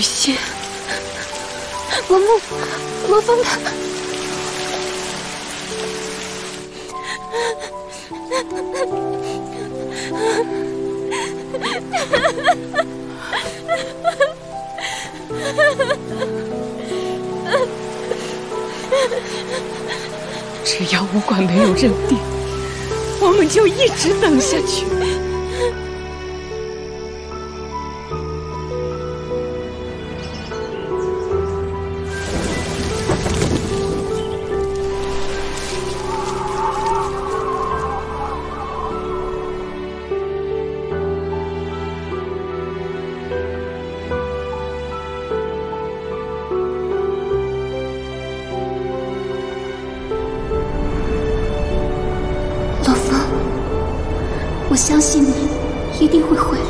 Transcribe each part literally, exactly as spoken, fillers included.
雨欣，罗木，罗峰他。 只要武馆没有认定，我们就一直等下去。我相信你一定会回来。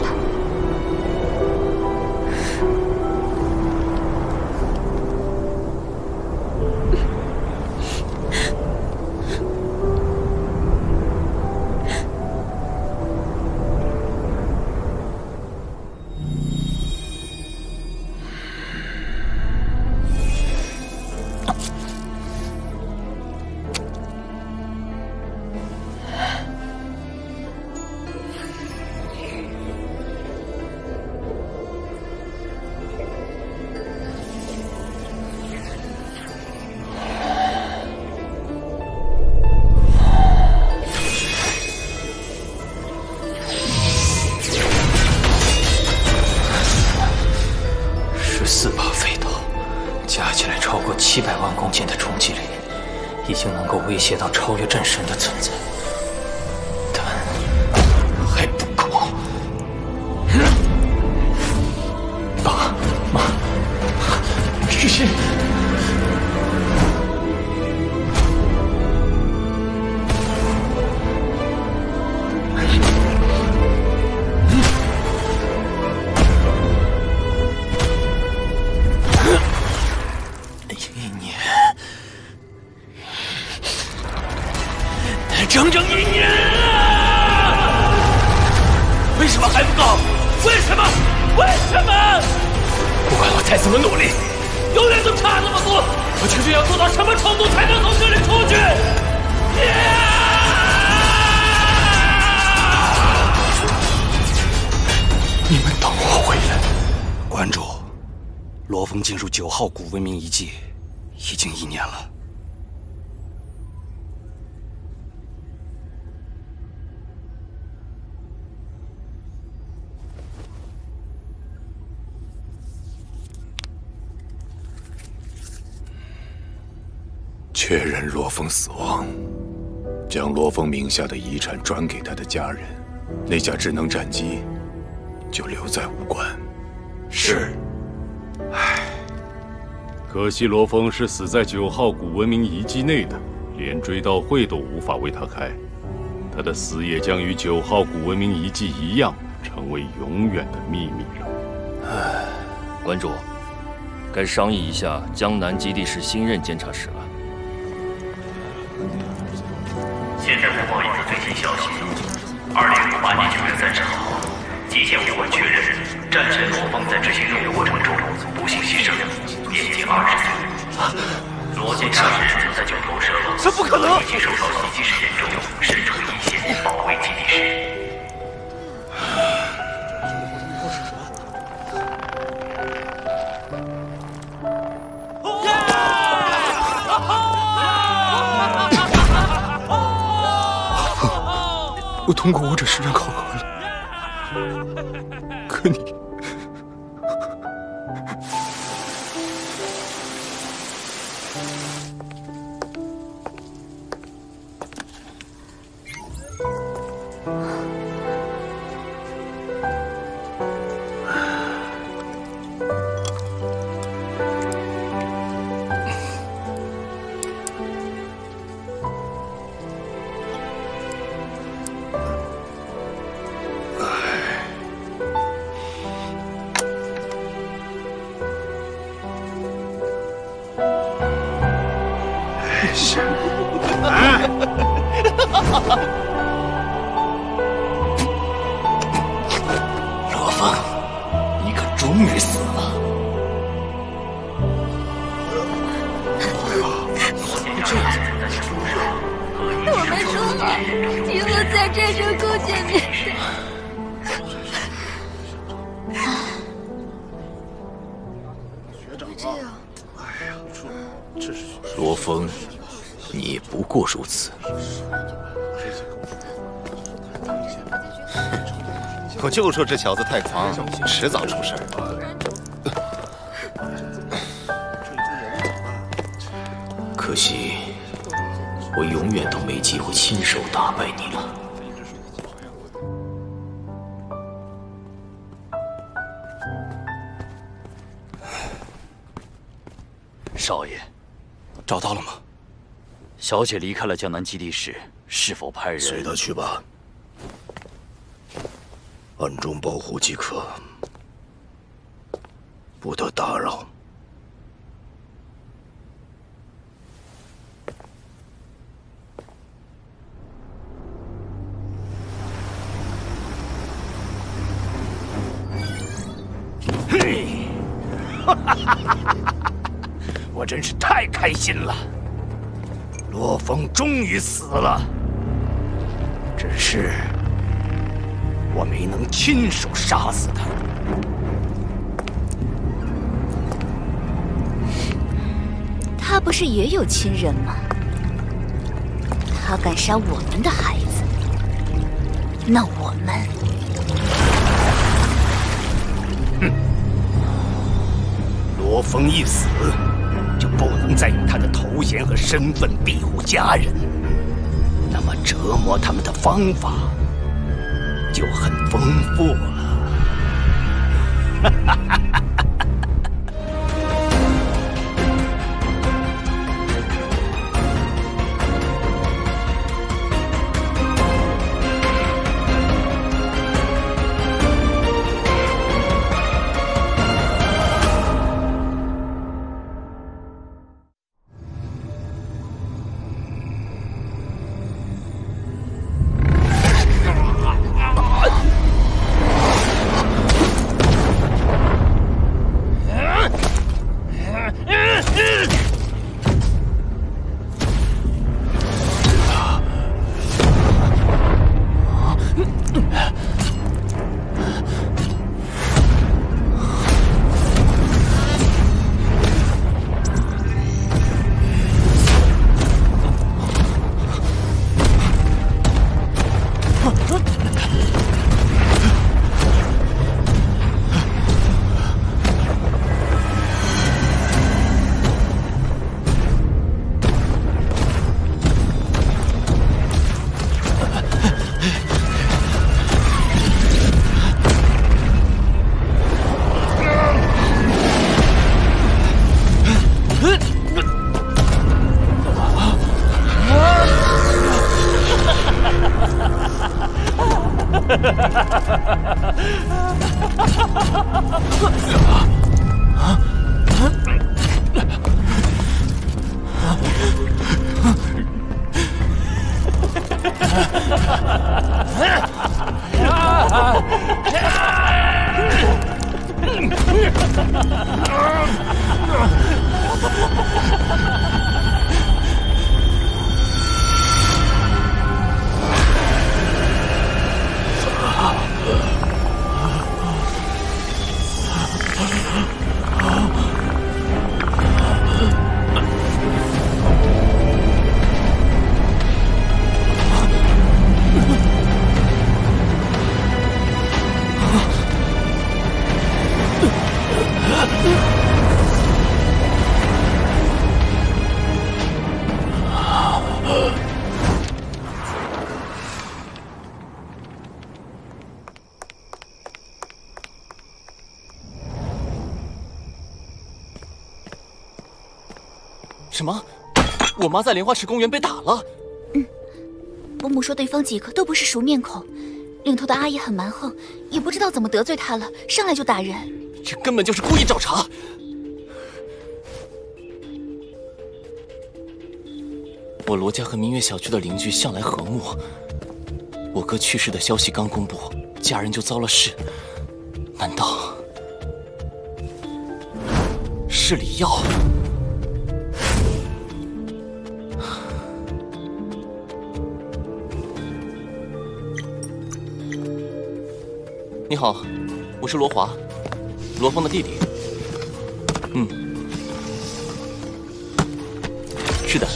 威胁到超越战神的存在，但还不够。爸妈，这些一年。 整整一年啊！为什么还不够？为什么？为什么？不管我再怎么努力，永远都差那么多。我究竟要做到什么程度才能从这里出去？Yeah! 你们等我回来。馆主，罗峰进入九号古文明遗迹已经一年了。 确认罗峰死亡，将罗峰名下的遗产转给他的家人，那架智能战机就留在武馆。是。唉，可惜罗峰是死在九号古文明遗迹内的，连追悼会都无法为他开。他的死也将与九号古文明遗迹一样，成为永远的秘密人物。唉，馆主，该商议一下江南基地市新任监察使了。 现在播报一则最新消息：二零五八年九月三十号，机械武馆确认，战神罗峰在执行任务过程中不幸牺牲，年仅二十岁。罗监察使曾在九头蛇楼，这不可能！以及受到袭击事件中身处一线，保卫基地时。 我通过武者实战考核了，可你罗峰，你可终于死了！停留在战神空间面前。学长这样，哎呀，这这是罗峰，你也不过如此。我就说这小子太狂，迟早出事儿。 可惜，我永远都没机会亲手打败你了。少爷，找到了吗？小姐离开了江南基地时，是否派人？随她去吧，暗中保护即可，不得打扰。 我真是太开心了，罗峰终于死了。只是我没能亲手杀死他。他不是也有亲人吗？他敢杀我们的孩子，那我们…… 罗峰一死，就不能再用他的头衔和身份庇护家人，那么折磨他们的方法就很丰富了。哈哈哈哈 什么？我妈在莲花池公园被打了。嗯，伯母说对方几个都不是熟面孔，领头的阿姨很蛮横，也不知道怎么得罪她了，上来就打人。这根本就是故意找茬。我罗家和明月小区的邻居向来和睦，我哥去世的消息刚公布，家人就遭了事。难道是李耀？你好，我是罗华，罗峰的弟弟。嗯，是的，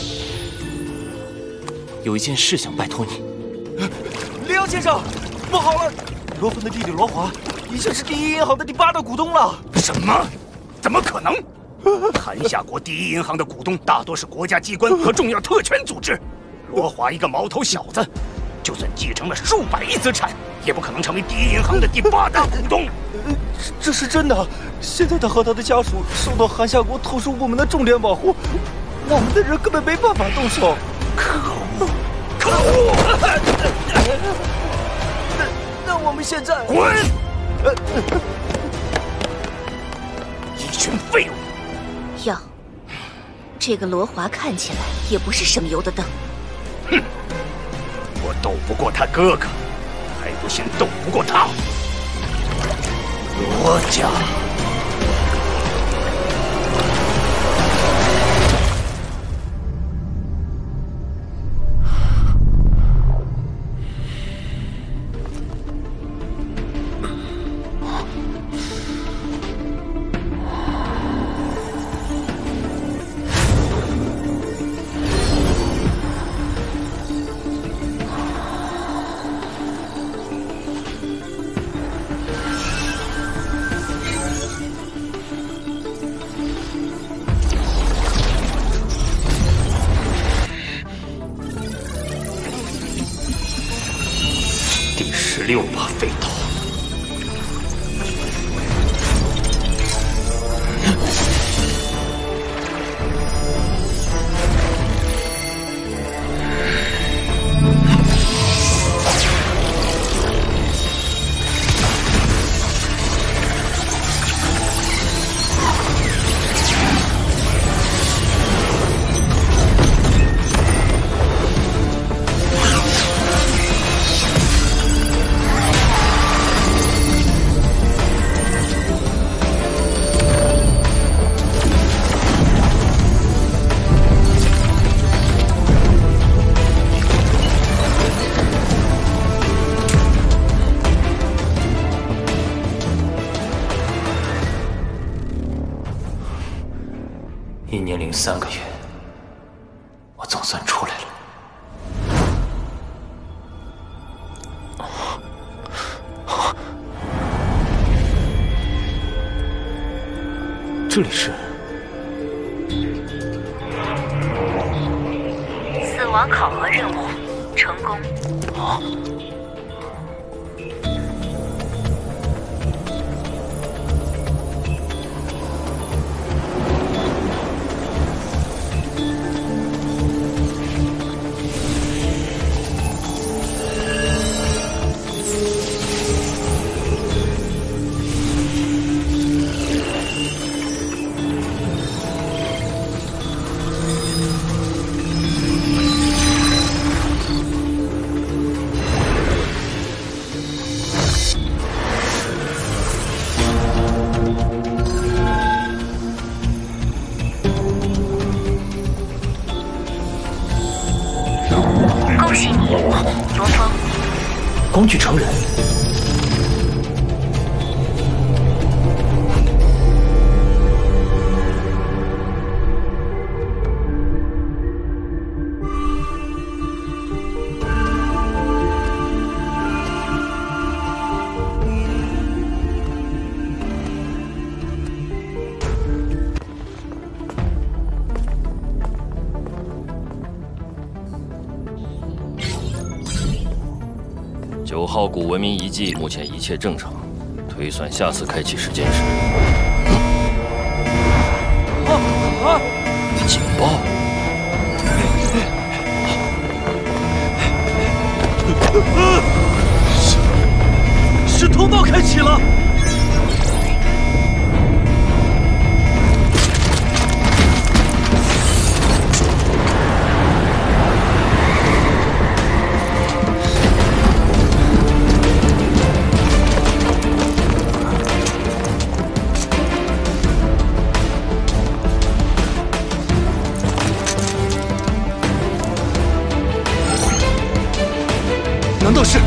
有一件事想拜托你。梁先生，不好了，罗峰的弟弟罗华已经是第一银行的第八大股东了。什么？怎么可能？ 韩夏国第一银行的股东大多是国家机关和重要特权组织，罗华一个毛头小子，就算继承了数百亿资产，也不可能成为第一银行的第八大股东。这是真的。现在他和他的家属受到韩夏国特殊部门的重点保护，我们的人根本没办法动手。可恶！可恶！那那我们现在滚！一群废物！ 哟，这个罗华看起来也不是省油的灯。哼，我斗不过他哥哥，还不行，斗不过他。罗家，六把飞刀，一年零三个月，我总算出来了。这里是死亡考核任务成功。啊！工具成人，九号谷文明遗迹目前一切正常，推算下次开启时间是。啊啊！警报！是是通道开启了。 难道是？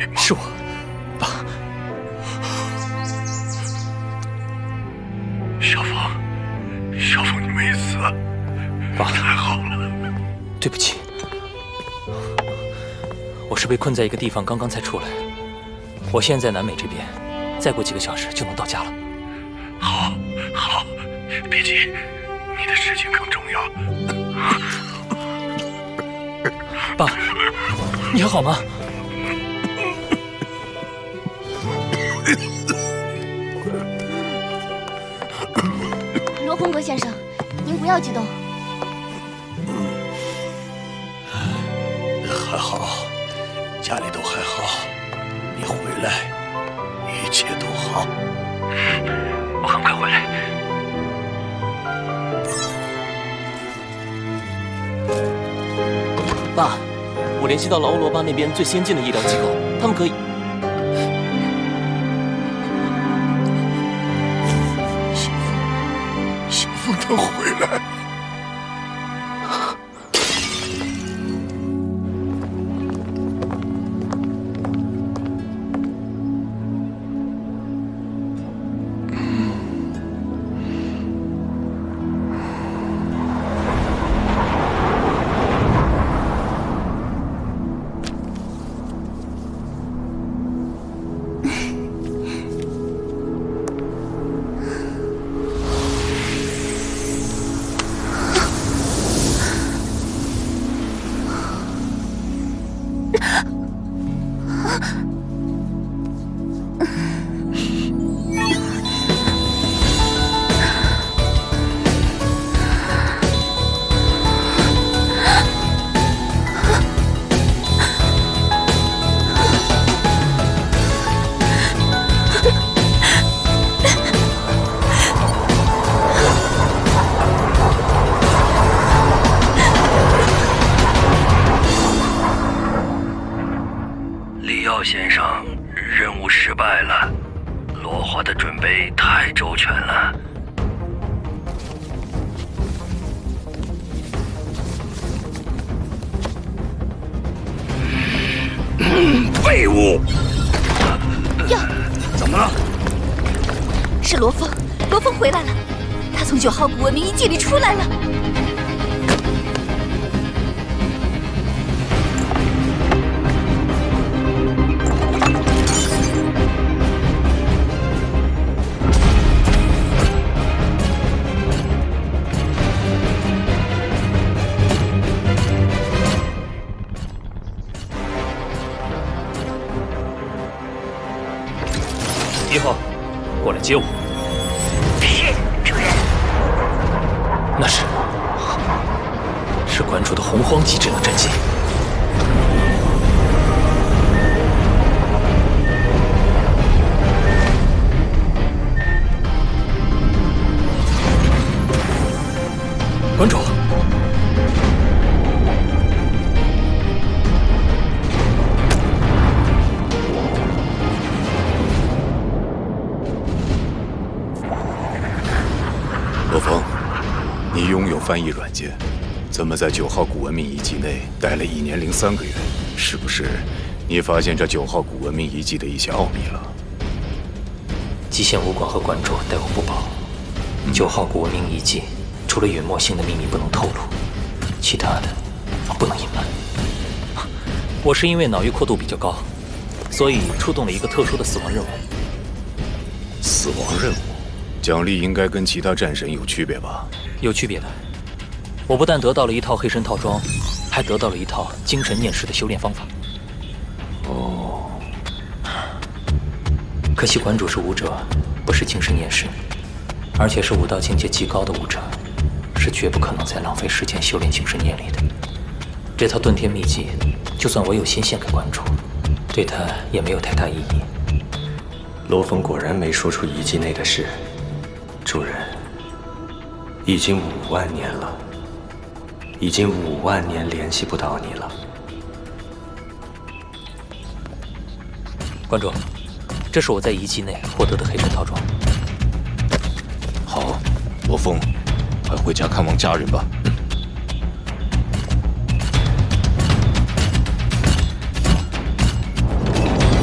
人吗？是我，爸。小凤，小凤，你没死，爸，太好了。对不起，我是被困在一个地方，刚刚才出来。我现在在南美这边，再过几个小时就能到家了。好，好，别急，你的事情更重要。爸，你还好吗？ 罗洪阁先生，您不要激动。还好，家里都还好。你回来，一切都好。我很快回来。爸，我联系到了欧罗巴那边最先进的医疗机构，他们可以。 他回来，接我！是主人。那是，是馆主的洪荒极致的真心。馆主，翻译软件，怎么在九号古文明遗迹内待了一年零三个月？是不是你发现这九号古文明遗迹的一些奥秘了？极限武馆和馆主待我不薄，九号古文明遗迹除了陨没星的秘密不能透露，其他的不能隐瞒。我是因为脑域扩度比较高，所以触动了一个特殊的死亡任务。死亡任务，奖励应该跟其他战神有区别吧？有区别的。 我不但得到了一套黑神套装，还得到了一套精神念师的修炼方法。哦，可惜馆主是武者，不是精神念师，而且是武道境界极高的武者，是绝不可能再浪费时间修炼精神念力的。这套遁天秘籍，就算我有心献给馆主，对他也没有太大意义。罗峰果然没说出遗迹内的事，主人，已经五万年了。 已经五万年联系不到你了，馆主，这是我在遗迹内获得的黑神套装。好，罗峰，快回家看望家人吧。嗯 嗯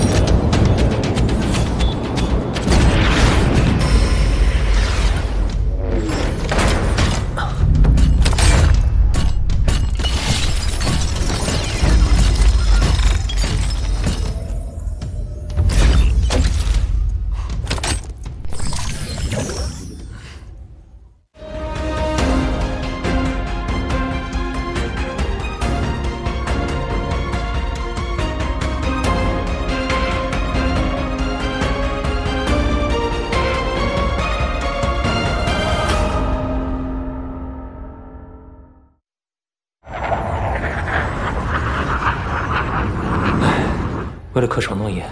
为了恪守诺言，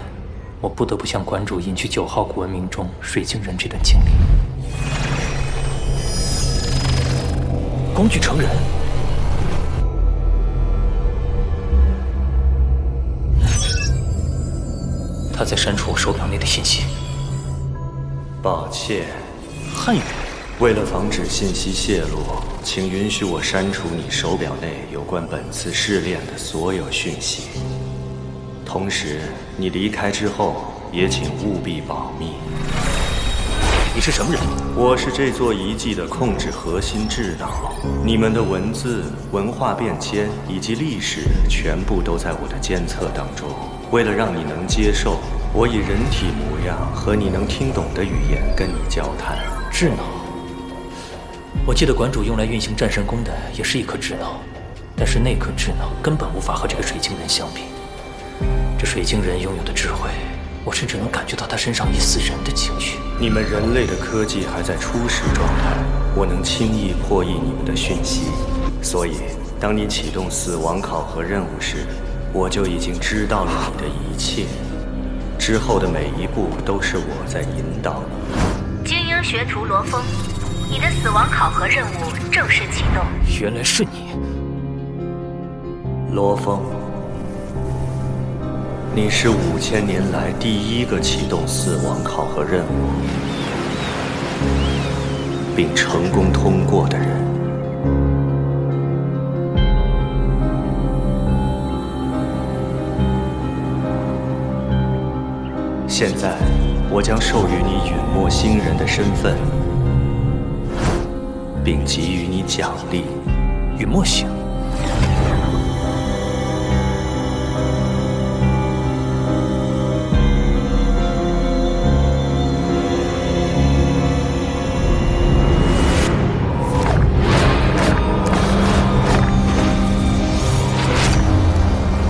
我不得不向馆主隐去九号古文明中水晶人这段经历。工具成人，他在删除我手表内的信息。抱歉，汉语。为了防止信息泄露，请允许我删除你手表内有关本次试炼的所有讯息。 同时，你离开之后也请务必保密。你是什么人？我是这座遗迹的控制核心智脑。你们的文字、文化变迁以及历史，全部都在我的监测当中。为了让你能接受，我以人体模样和你能听懂的语言跟你交谈。智脑，我记得馆主用来运行战神功的也是一颗智脑，但是那颗智脑根本无法和这个水晶人相比。 这水晶人拥有的智慧，我甚至能感觉到他身上一丝人的情绪。你们人类的科技还在初始状态，我能轻易破译你们的讯息。所以，当你启动死亡考核任务时，我就已经知道了你的一切。之后的每一步都是我在引导你。精英学徒罗峰，你的死亡考核任务正式启动。原来是你，罗峰。 你是五千年来第一个启动死亡考核任务，并成功通过的人。现在，我将授予你陨没星人的身份，并给予你奖励。陨没星。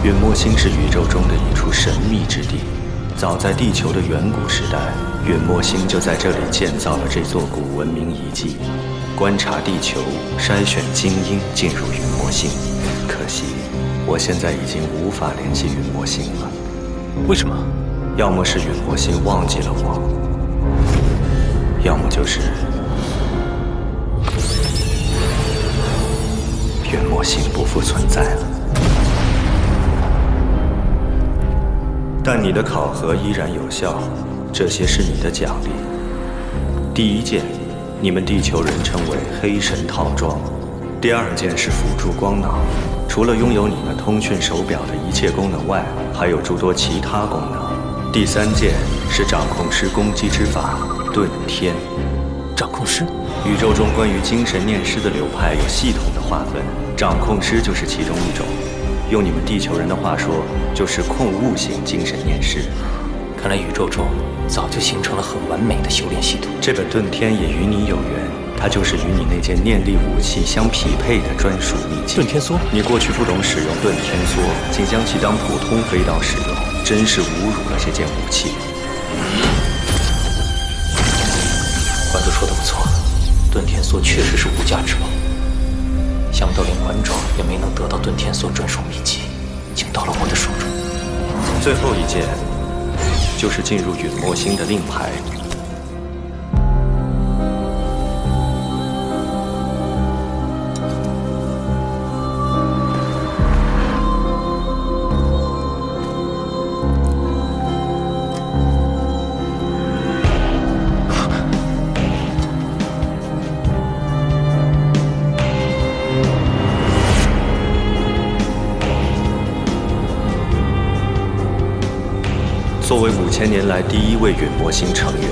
陨没星是宇宙中的一处神秘之地。早在地球的远古时代，陨没星就在这里建造了这座古文明遗迹，观察地球，筛选精英进入陨没星。可惜，我现在已经无法联系陨没星了。为什么？要么是陨没星忘记了我，要么就是陨没星不复存在了。 但你的考核依然有效，这些是你的奖励。第一件，你们地球人称为黑神套装；第二件是辅助光脑，除了拥有你们通讯手表的一切功能外，还有诸多其他功能。第三件是掌控师攻击之法遁天。掌控师，宇宙中关于精神念师的流派有系统的划分，掌控师就是其中一种。 用你们地球人的话说，就是控物型精神念师。看来宇宙中早就形成了很完美的修炼系统。这本遁天也与你有缘，它就是与你那件念力武器相匹配的专属秘籍。遁天梭，你过去不懂使用遁天梭，竟将其当普通飞刀使用，真是侮辱了这件武器。馆主说的不错，遁天梭确实是无价之宝。 想不到连馆主也没能得到遁天梭专属秘籍，竟到了我的手中。最后一件，就是进入陨没星的令牌。作为五千年来第一位陨没星成员，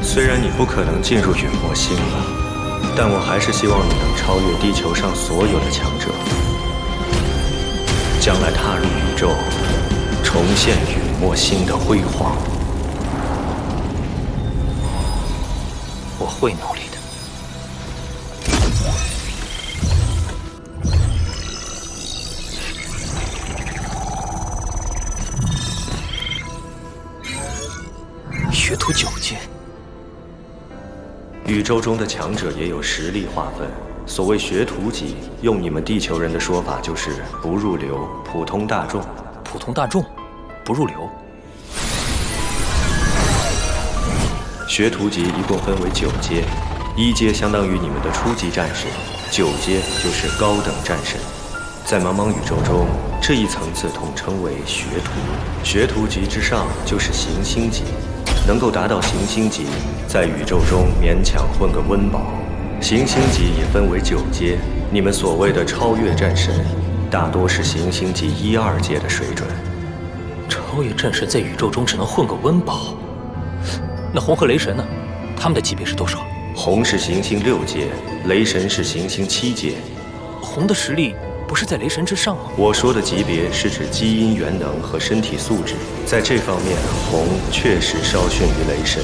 虽然你不可能进入陨没星了，但我还是希望你能超越地球上所有的强者，将来踏入宇宙，重现陨没星的辉煌。我会努力的。 学徒九阶，宇宙中的强者也有实力划分。所谓学徒级，用你们地球人的说法就是不入流、普通大众。普通大众，不入流。学徒级一共分为九阶，一阶相当于你们的初级战士，九阶就是高等战士。在茫茫宇宙中，这一层次统称为学徒。学徒级之上就是行星级，能够达到行星级，在宇宙中勉强混个温饱。行星级也分为九阶，你们所谓的超越战神，大多是行星级一二阶的水准。超越战神在宇宙中只能混个温饱。 那红和雷神呢？他们的级别是多少？红是行星六阶，雷神是行星七阶。红的实力不是在雷神之上吗？我说的级别是指基因元能和身体素质，在这方面，红确实稍逊于雷神，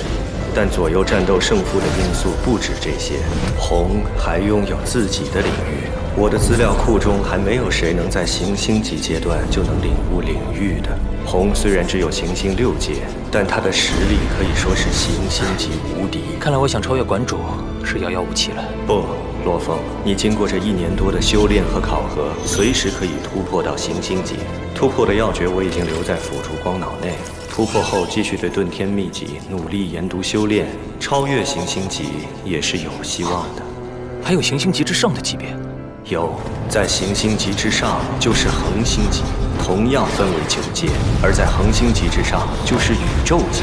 但左右战斗胜负的因素不止这些。红还拥有自己的领域，我的资料库中还没有谁能在行星级阶段就能领悟领域的。 红虽然只有行星六阶，但他的实力可以说是行星级无敌。看来我想超越馆主是遥遥无期了。不，洛风，你经过这一年多的修炼和考核，随时可以突破到行星级。突破的要诀我已经留在辅助光脑内，突破后继续对遁天秘籍努力研读修炼，超越行星级也是有希望的。还有行星级之上的级别？有，在行星级之上就是恒星级。 同样分为九阶，而在恒星级之上就是宇宙级，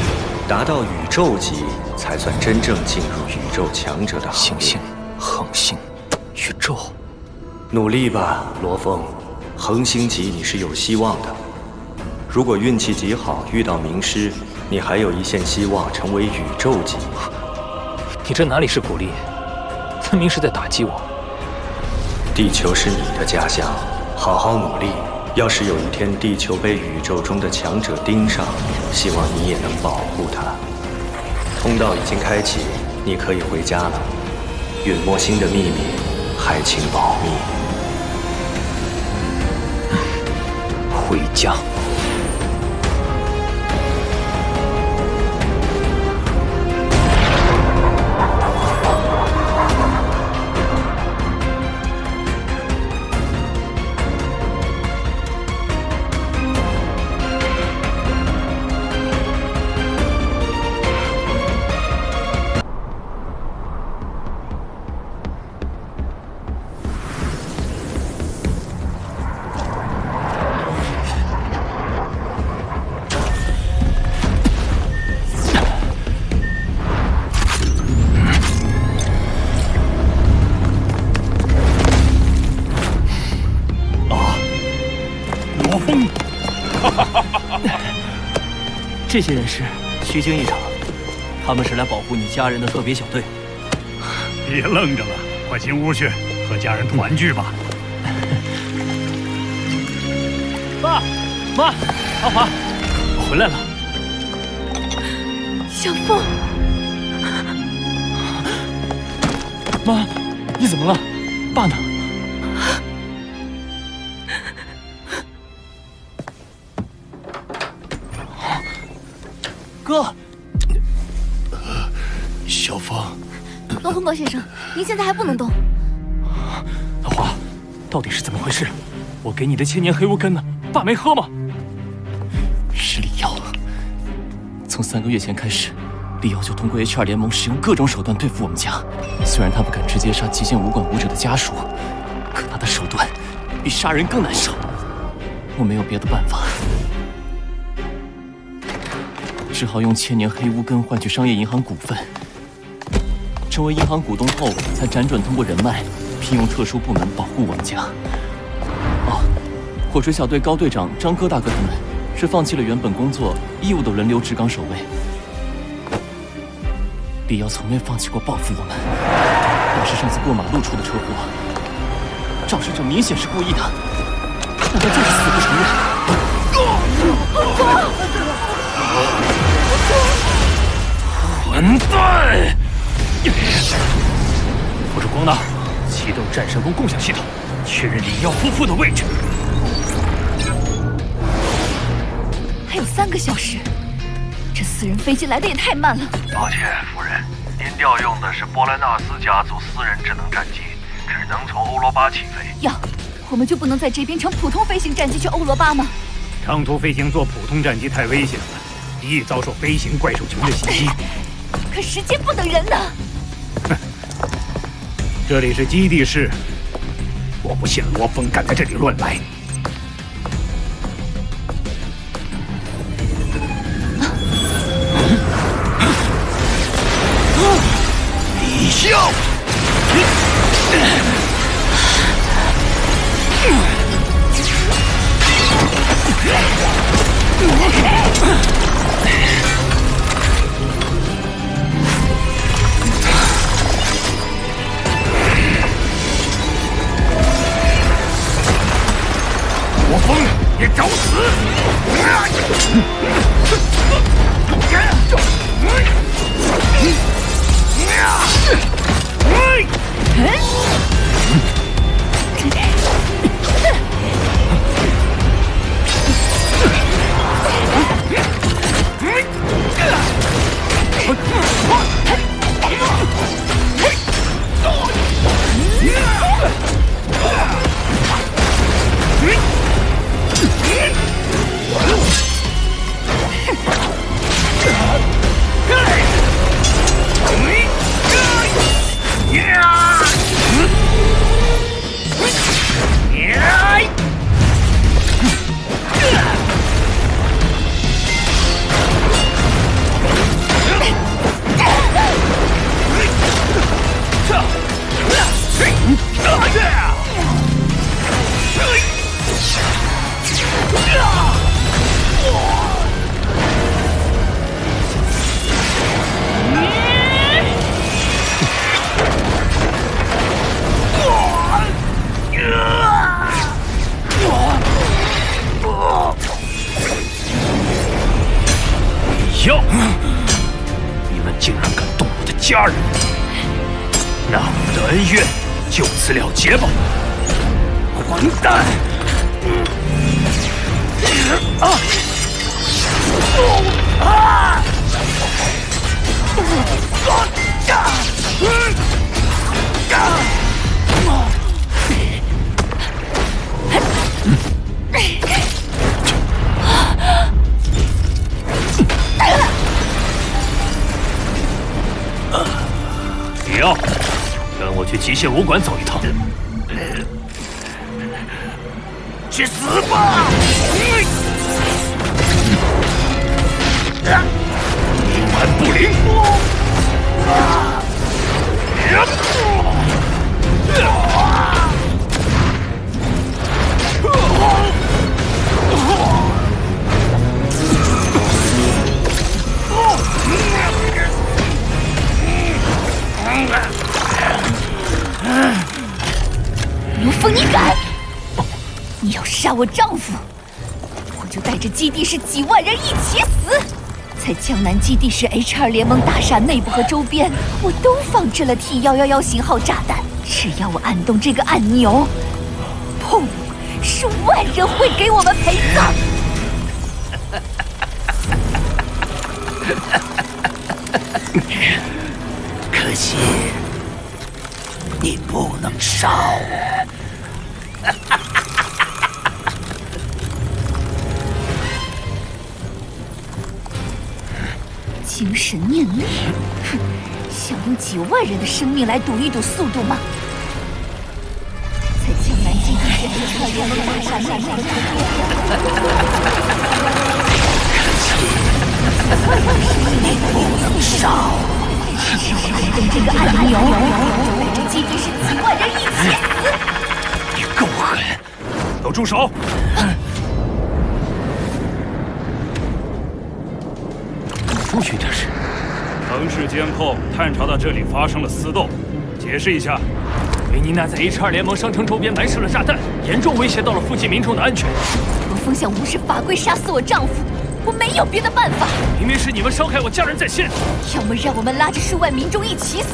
达到宇宙级才算真正进入宇宙强者的行星、恒星、宇宙。努力吧，罗峰，恒星级你是有希望的。如果运气极好，遇到名师，你还有一线希望成为宇宙级。你这哪里是鼓励，分明是在打击我。地球是你的家乡，好好努力。 要是有一天地球被宇宙中的强者盯上，希望你也能保护它。通道已经开启，你可以回家了。陨墨星的秘密还请保密。回家。 这些人是虚惊一场，他们是来保护你家人的特别小队。别愣着了，快进屋去和家人团聚吧。爸妈，阿华，我回来了。小凤，妈，你怎么了？爸呢？ 哥，小峰，罗峰阁先生，您现在还不能动。阿华，到底是怎么回事？我给你的千年黑乌根呢？爸没喝吗？是李瑶，从三个月前开始，李瑶就通过 H 二联盟使用各种手段对付我们家。虽然他不敢直接杀极限武馆武者的家属，可他的手段比杀人更难受。我没有别的办法。 只好用千年黑乌根换取商业银行股份，成为银行股东后，才辗转通过人脉聘用特殊部门保护我们家。哦，火锤小队高队长张哥大哥他们是放弃了原本工作，义务的轮流值岗守卫。李瑶从未放弃过报复我们，但是上次过马路出的车祸，肇事者明显是故意的，但他就是死不承认。 混蛋！辅助光脑，启动战神功共享系统，确认李耀夫妇的位置。还有三个小时，这私人飞机来的也太慢了。抱歉，夫人，您调用的是波兰纳斯家族私人智能战机，只能从欧罗巴起飞。呀，我们就不能在这边乘普通飞行战机去欧罗巴吗？长途飞行坐普通战机太危险了，易遭受飞行怪兽群的袭击。可时间不等人呢。这里是基地室，我不信罗峰敢在这里乱来。 去武馆走一趟，去死吧！冥顽不灵！罗峰，你敢！你要杀我丈夫，我就带着基地室几万人一起死！在江南基地室 H 二 联盟大厦内部和周边，我都放置了 T 一一一型号炸弹。只要我按动这个按钮，砰！数万人会给我们陪葬。可惜。 你不能杀我！精神念力，哼，想用几万人的生命来赌一赌速度吗？在江南基地室H 二联盟大厦内部，你不能杀我！ 只要按动这个按钮，带着基地室几万人一起死！你够狠！都住手！出去这是？城市监控探查到这里发生了私斗，解释一下。维尼娜在 H 二 联盟商城周边埋设了炸弹，严重威胁到了附近民众的安全。罗峰想无视法规杀死我丈夫。 我没有别的办法，明明是你们烧开我家人在先，要么让我们拉着数万民众一起死，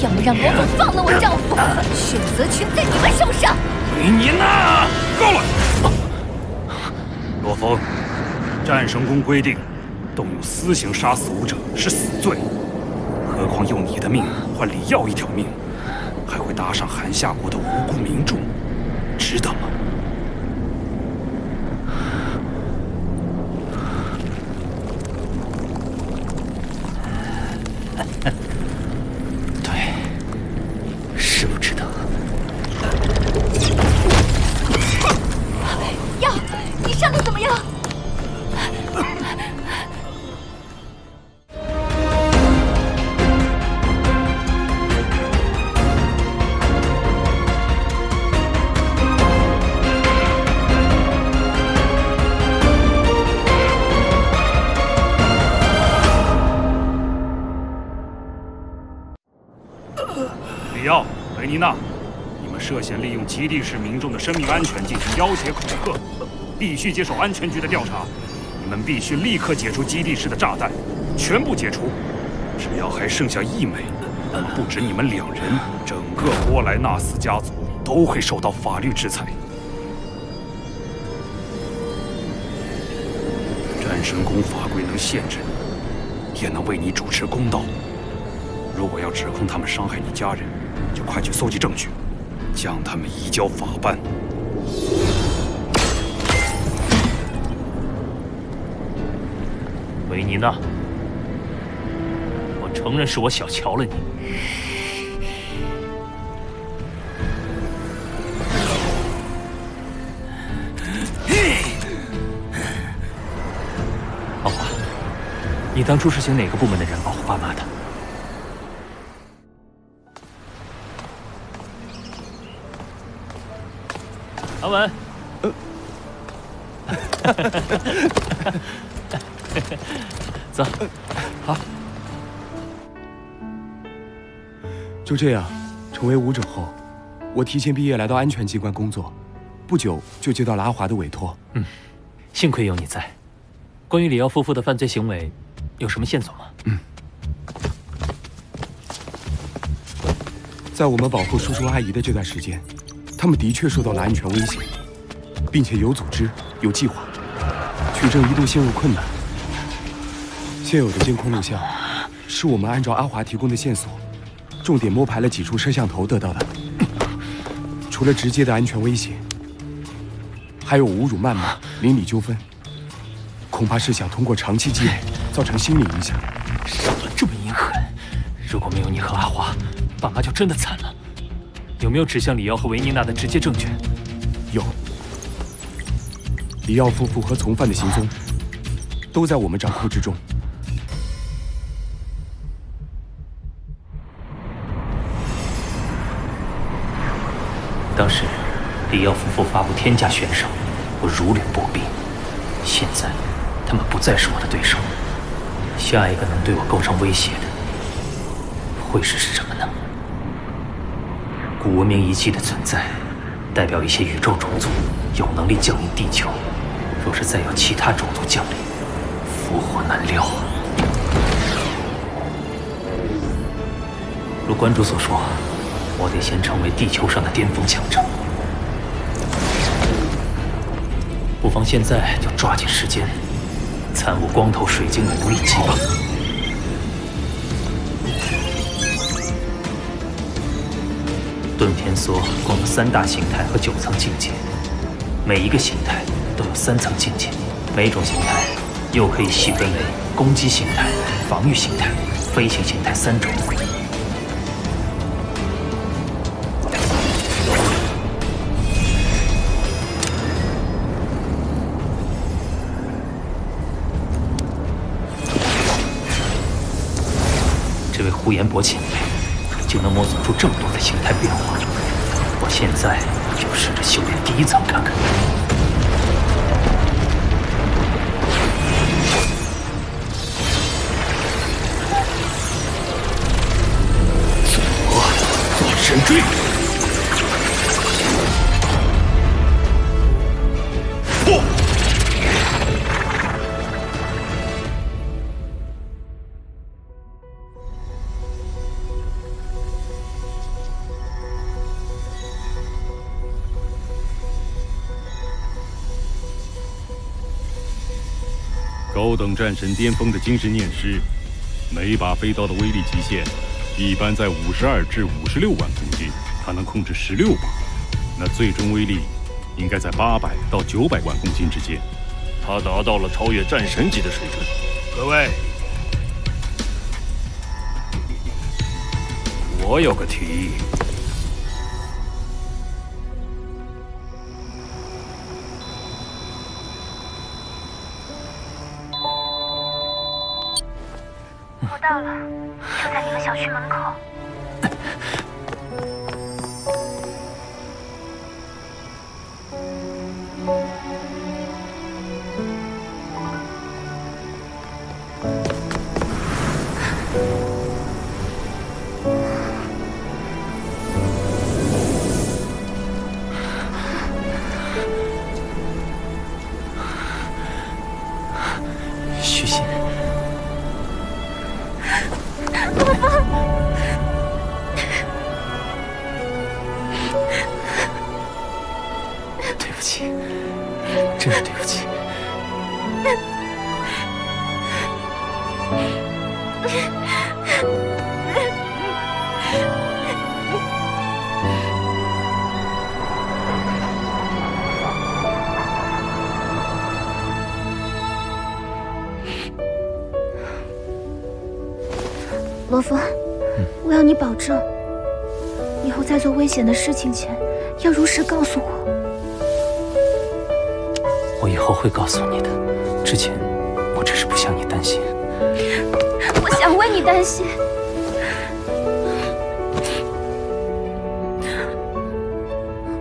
要么让罗峰放了我丈夫，选择权在你们手上。你呢？够了！罗峰，战神宫规定，动用私刑杀死武者是死罪，何况用你的命换李耀一条命，还会搭上韩夏国的无辜民众，知道吗？尼娜，你们涉嫌利用极地市民众的生命安全进行要挟恐吓，必须接受安全局的调查。你们必须立刻解除极地市的炸弹，全部解除。只要还剩下一枚，那么不止你们两人，整个波莱纳斯家族都会受到法律制裁。战神宫法规能限制你，也能为你主持公道。 如果要指控他们伤害你家人，就快去搜集证据，将他们移交法办。维尼娜，我承认是我小瞧了你。好吧，你当初是请哪个部门的人保护爸妈的？ 阿文，走，好。就这样，成为武者后，我提前毕业来到安全机关工作，不久就接到了阿华的委托。嗯，幸亏有你在。关于李耀夫妇的犯罪行为，有什么线索吗？嗯，在我们保护叔叔阿姨的这段时间。 他们的确受到了安全威胁，并且有组织、有计划，取证一度陷入困难。现有的监控录像是我们按照阿华提供的线索，重点摸排了几处摄像头得到的。除了直接的安全威胁，还有侮辱、谩骂、邻里纠纷，恐怕是想通过长期积累造成心理影响。少了这么阴狠，如果没有你和阿华，爸妈就真的惨了。 有没有指向李耀和维尼娜的直接证据？有。李耀夫妇和从犯的行踪，都在我们掌控之中。当时，李耀夫妇发布天价悬赏，我如履薄冰。现在，他们不再是我的对手。下一个能对我构成威胁的，会是什么呢？ 古文明遗迹的存在，代表一些宇宙种族有能力降临地球。若是再有其他种族降临，福祸难料啊！如馆主所说，我得先成为地球上的巅峰强者。不妨现在就抓紧时间，参悟光头水晶的奴役技吧。 遁天梭共有三大形态和九层境界，每一个形态都有三层境界，每种形态又可以细分为攻击形态、防御形态、飞行形态三种。这位呼延博前辈。 就能摸索出这么多的形态变化，我现在就试着修炼第一层看看。紫罗化身坠，破！高等战神巅峰的精神念师，每把飞刀的威力极限一般在五十二至五十六万公斤，他能控制十六把，那最终威力应该在八百到九百万公斤之间。他达到了超越战神级的水准。各位，我有个提议，到了，就在你们小区门口。去信。我爸。 真是对不起，罗峰，嗯、我要你保证，以后在做危险的事情前，要如实告诉我。 我以后会告诉你的。之前我只是不想你担心，我想为你担心。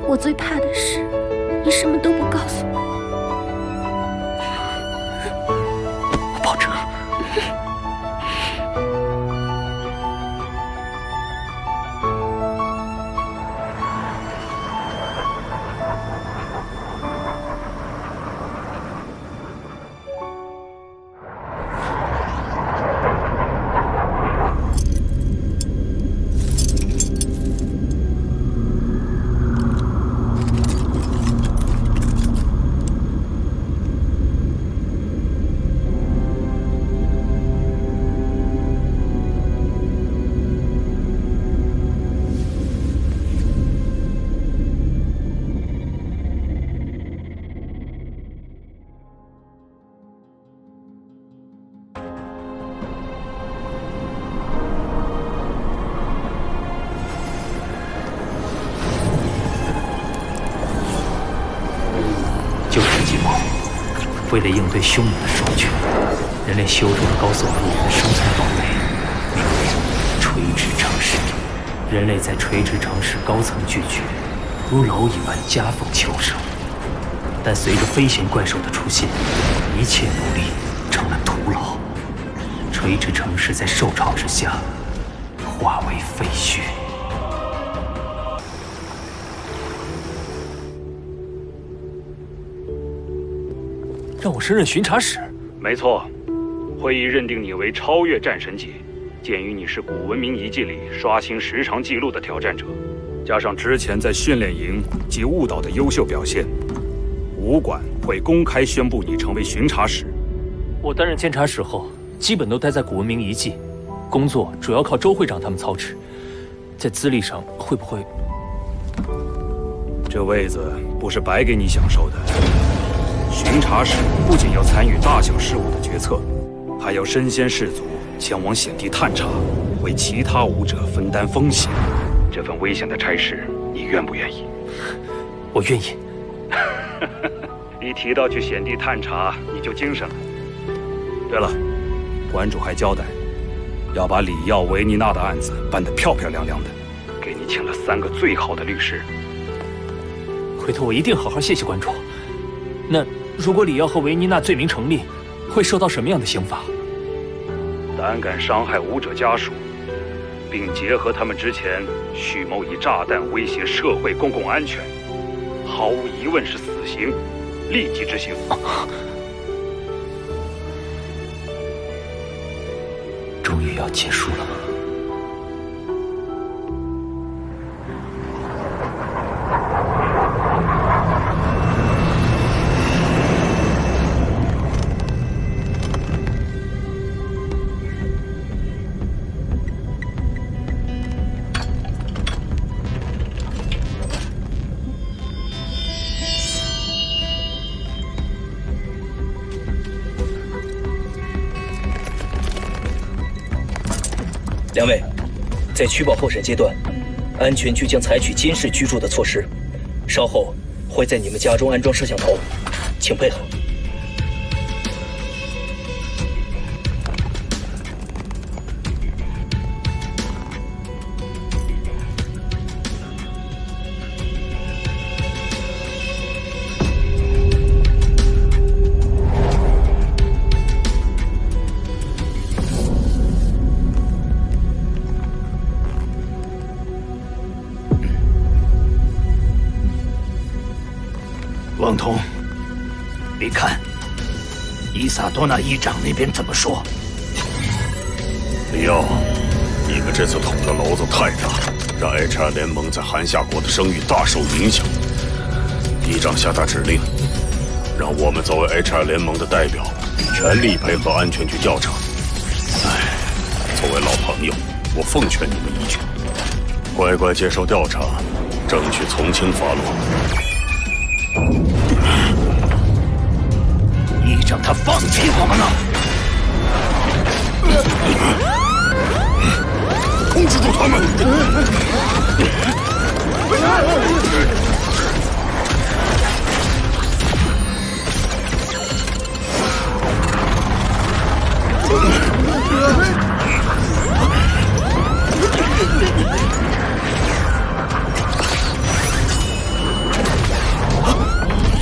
我最怕的是你什么都不告诉我。我保证。为了应对凶猛的兽群，人类修筑了高耸入云的生存堡垒。垂直城市，人类在垂直城市高层聚居，如蝼蚁般夹缝求生。但随着飞行怪兽的出现，一切努力成了徒劳。垂直城市在兽潮之下化为废墟。 让我升任巡查使，没错，会议认定你为超越战神级。鉴于你是古文明遗迹里刷新时长记录的挑战者，加上之前在训练营及误导的优秀表现，武馆会公开宣布你成为巡查使。我担任监察使后，基本都待在古文明遗迹，工作主要靠周会长他们操持。在资历上会不会……这位子不是白给你享受的。 巡查使不仅要参与大小事务的决策，还要身先士卒，前往险地探查，为其他武者分担风险。这份危险的差事，你愿不愿意？我愿意。一提到去险地探查，你就精神了。对了，馆主还交代，要把里奥维尼娜的案子办得漂漂亮亮的。给你请了三个最好的律师。回头我一定好好谢谢馆主。那。 如果里奥和维尼娜罪名成立，会受到什么样的刑罚？胆敢伤害武者家属，并结合他们之前蓄谋以炸弹威胁社会公共安全，毫无疑问是死刑，立即执行。啊、终于要结束了吗？ 两位，在取保候审阶段，安全区将采取监视居住的措施，稍后会在你们家中安装摄像头，请配合。你看，多纳议长那边怎么说？里奥，你们这次捅的娄子太大，让 H R 联盟在韩夏国的声誉大受影响。议长下达指令，让我们作为 H R 联盟的代表，全力配合安全局调查。哎，作为老朋友，我奉劝你们一句：乖乖接受调查，争取从轻发落。 议长，他放弃我们了！控制住他们！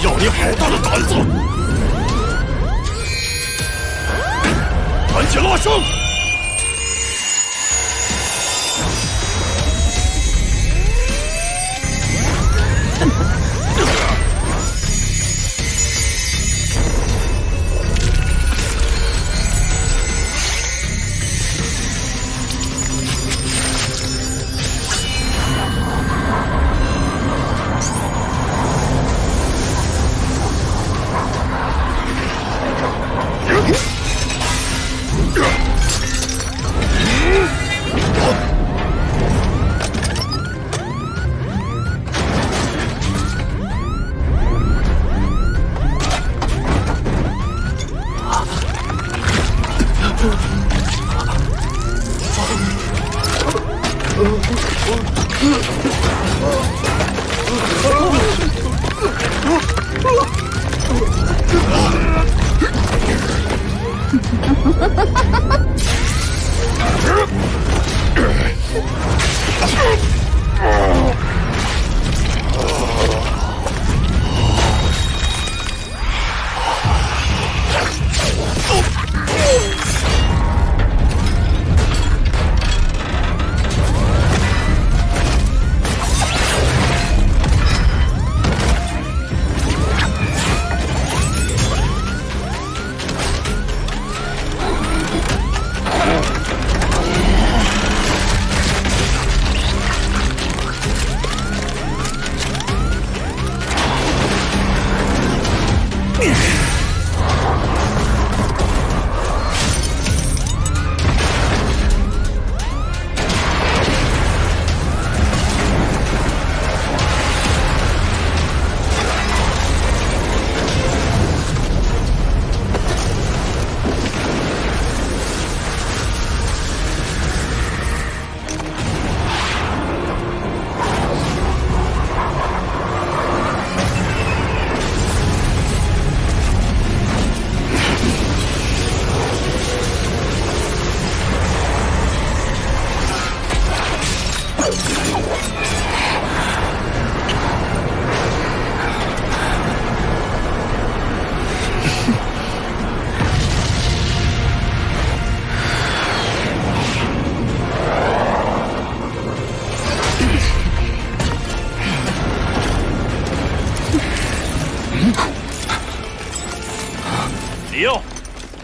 要你好大的胆子！ 赶紧拉升！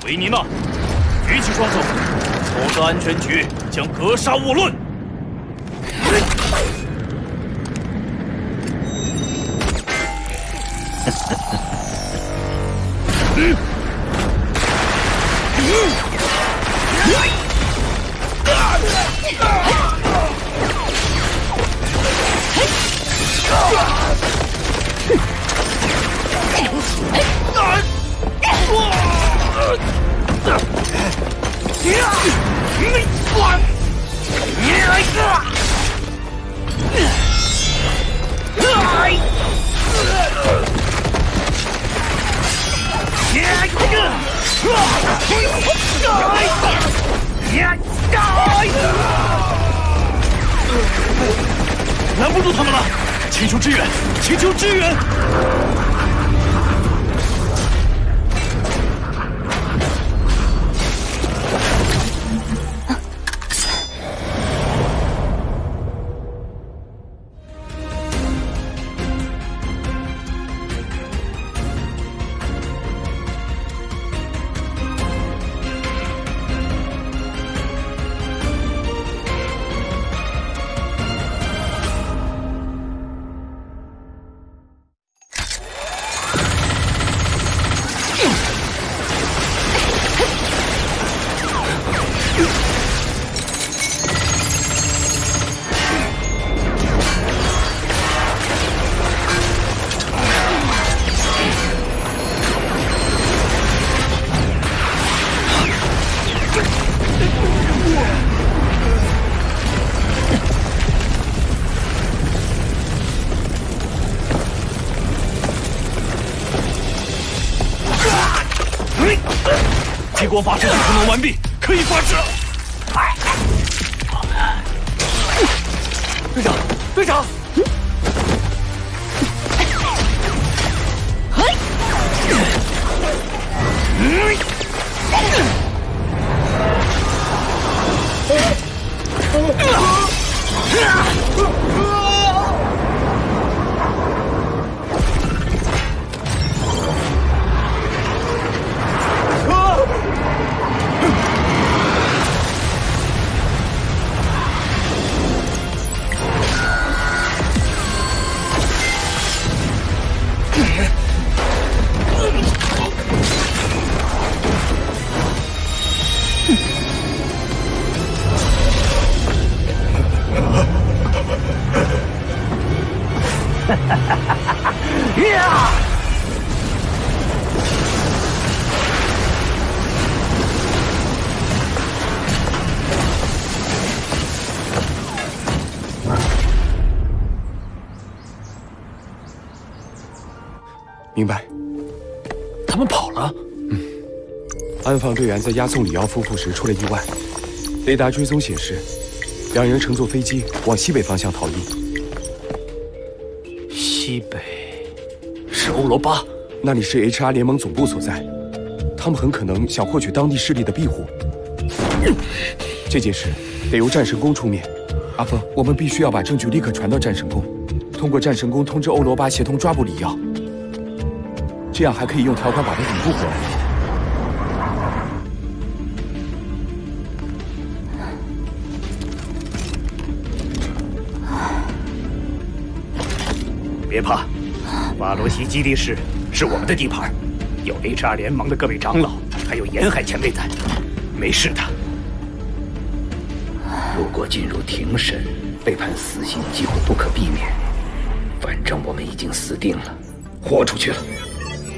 维尼娜，举起双手，否则安全局将格杀勿论。拦不住他们了，请求支援！请求支援！激光发射功能完毕，可以发射了。队长，队长。 明白，他们跑了。嗯，安防队员在押送李瑶夫妇时出了意外，雷达追踪显示，两人乘坐飞机往西北方向逃逸。西北是欧罗巴，那里是 H R 联盟总部所在，他们很可能想获取当地势力的庇护。嗯、这件事得由战神宫出面。阿峰，我们必须要把证据立刻传到战神宫，通过战神宫通知欧罗巴协同抓捕李瑶。 这样还可以用条款把他引渡回来。别怕，瓦罗西基地市是我们的地盘，有 H R 联盟的各位长老，还有沿海前辈在，没事的。如果进入庭审，被判死刑几乎不可避免。反正我们已经死定了，豁出去了。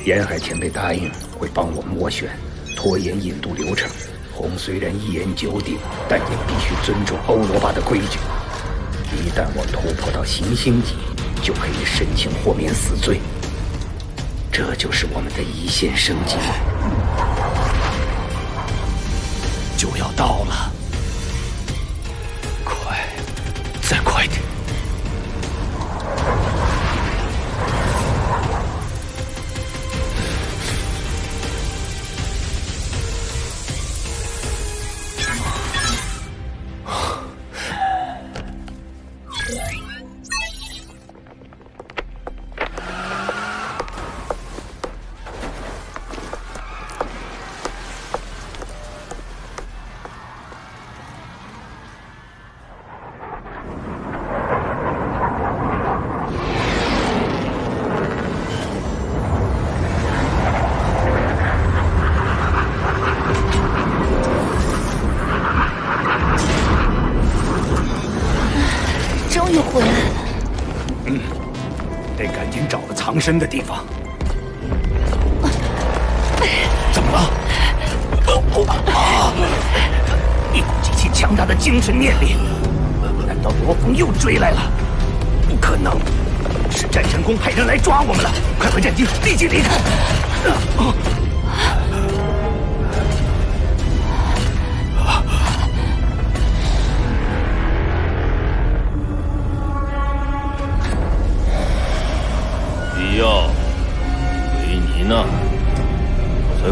沿海前辈答应会帮我们斡旋，拖延引渡流程。红虽然一言九鼎，但也必须尊重欧罗巴的规矩。一旦我突破到行星级，就可以申请豁免死罪。这就是我们的一线生机。就要到了，快，再快点！ 藏身的地方，怎么了？一股极其强大的精神念力，难道罗峰又追来了？不可能，是战神宫派人来抓我们了！快回战机，立即离开！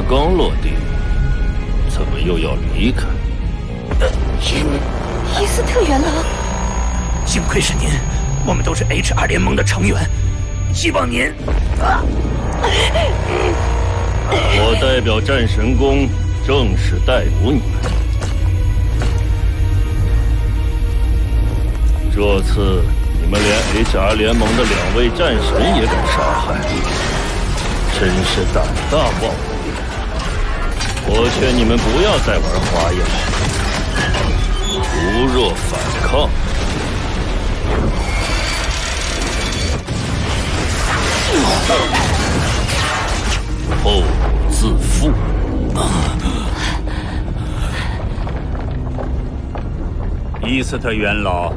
刚落地，怎么又要离开？伊伊斯特元老，幸亏是您，我们都是 H R 联盟的成员，希望您。啊、我代表战神宫正式逮捕你们。这次你们连 H R 联盟的两位战神也敢杀害，真是胆大妄为！ 我劝你们不要再玩花样，如若反抗，后果自负。伊斯特元老，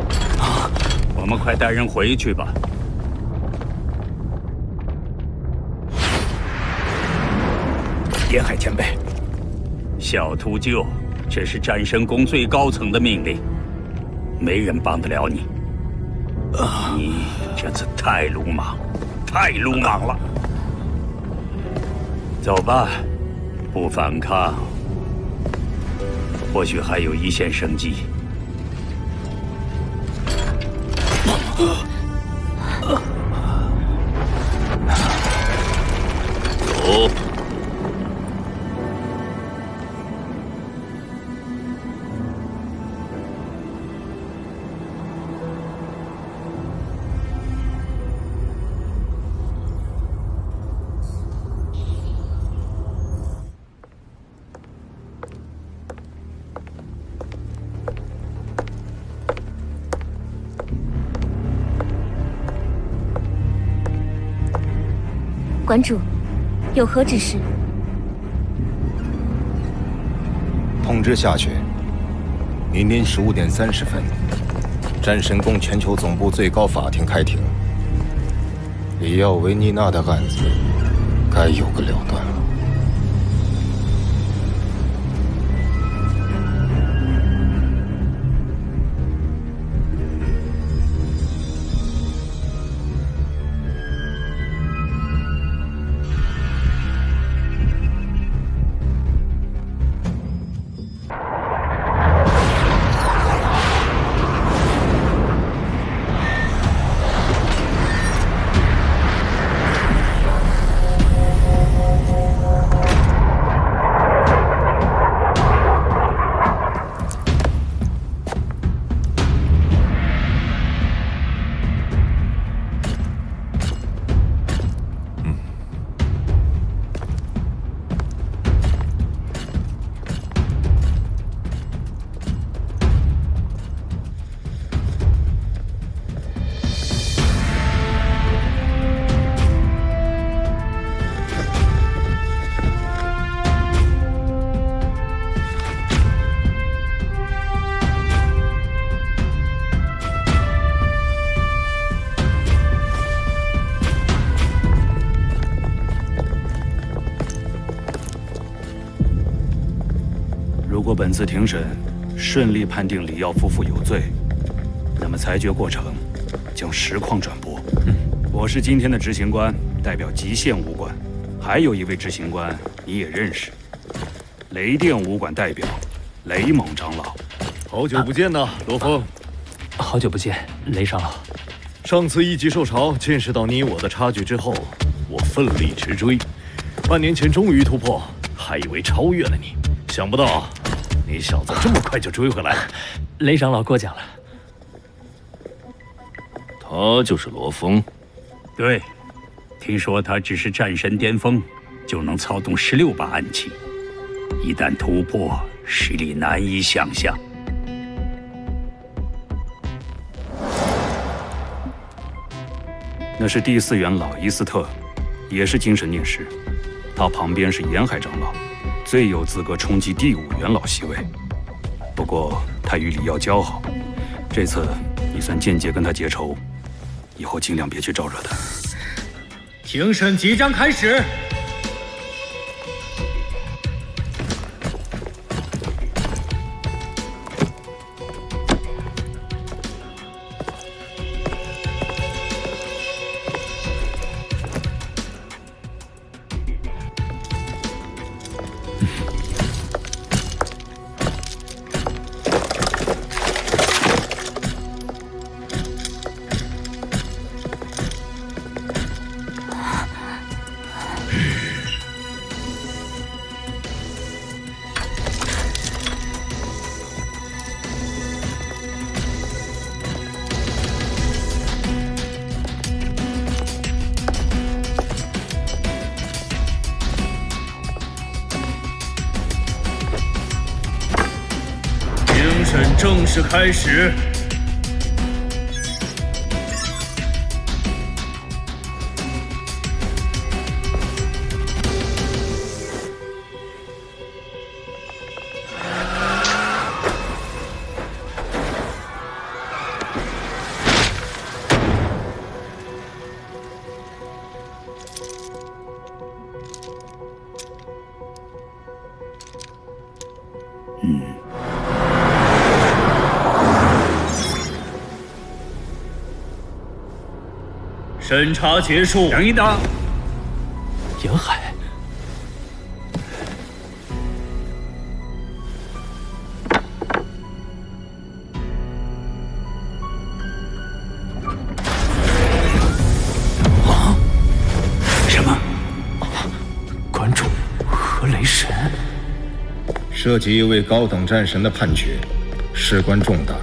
我们快带人回去吧。 野海前辈，小秃鹫，这是战神宫最高层的命令，没人帮得了你。啊、你这次太鲁莽，太鲁莽了。走吧，不反抗，或许还有一线生机。走。 馆主，有何指示？通知下去，明天十五点三十分，战神宫全球总部最高法庭开庭。里奥维尼娜的案子该有个了断了。本次庭审顺利判定李耀夫妇有罪，那么裁决过程将实况转播。嗯、我是今天的执行官，代表极限武馆，还有一位执行官你也认识，雷电武馆代表雷猛长老。好久不见呐，啊、罗峰。好久不见，雷长老。上次一级受潮，见识到你我的差距之后，我奋力直追，半年前终于突破，还以为超越了你，想不到。 你小子这么快就追回来了，雷长老过奖了。他就是罗峰，对，听说他只是战神巅峰就能操纵十六把暗器，一旦突破，实力难以想象。那是第四元老伊斯特，也是精神念师，他旁边是沿海长老。 最有资格冲击第五元老席位，不过他与李耀交好，这次你算间接跟他结仇，以后尽量别去招惹他。庭审即将开始。正式开始。嗯。审查结束。杨一达，杨海，啊！什么？馆主和雷神。 涉及一位高等战神的判决，事关重大。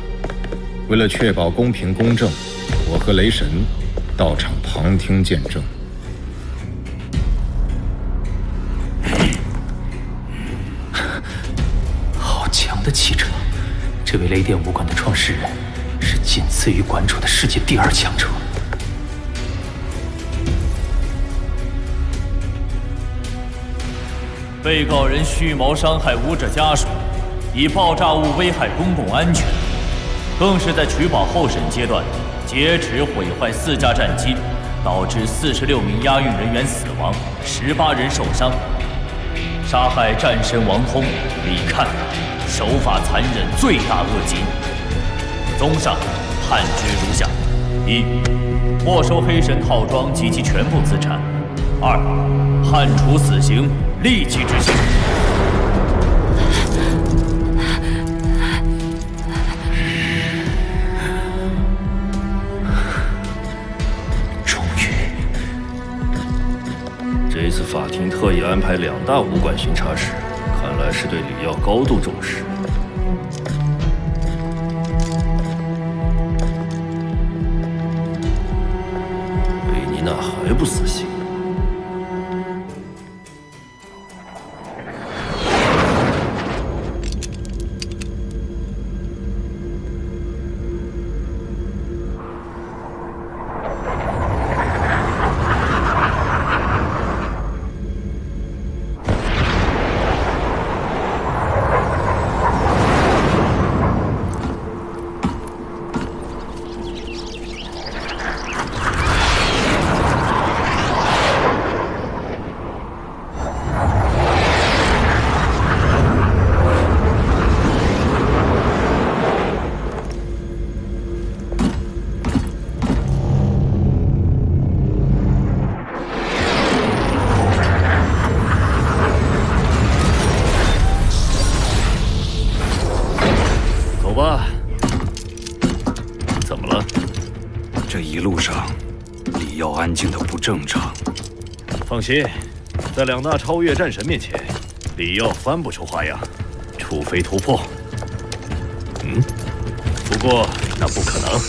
为了确保公平公正，我和雷神到场旁听见证。好强的气场！这位雷电武馆的创始人是仅次于馆主的世界第二强者。被告人蓄谋伤害武者家属，以爆炸物危害公共安全，更是在取保候审阶段劫持毁坏四架战机，导致四十六名押运人员死亡，十八人受伤，杀害战神王空、李看，手法残忍，罪大恶极。综上，判决如下：一、没收黑神套装及其全部资产；二、判处死刑。 立即执行。终于，这次法庭特意安排两大武馆巡查使，看来是对李耀高度重视。维尼娜还不死心。 静得不正常。放心，在两大超越战神面前，李耀翻不出花样，除非突破。嗯，不过那不可能。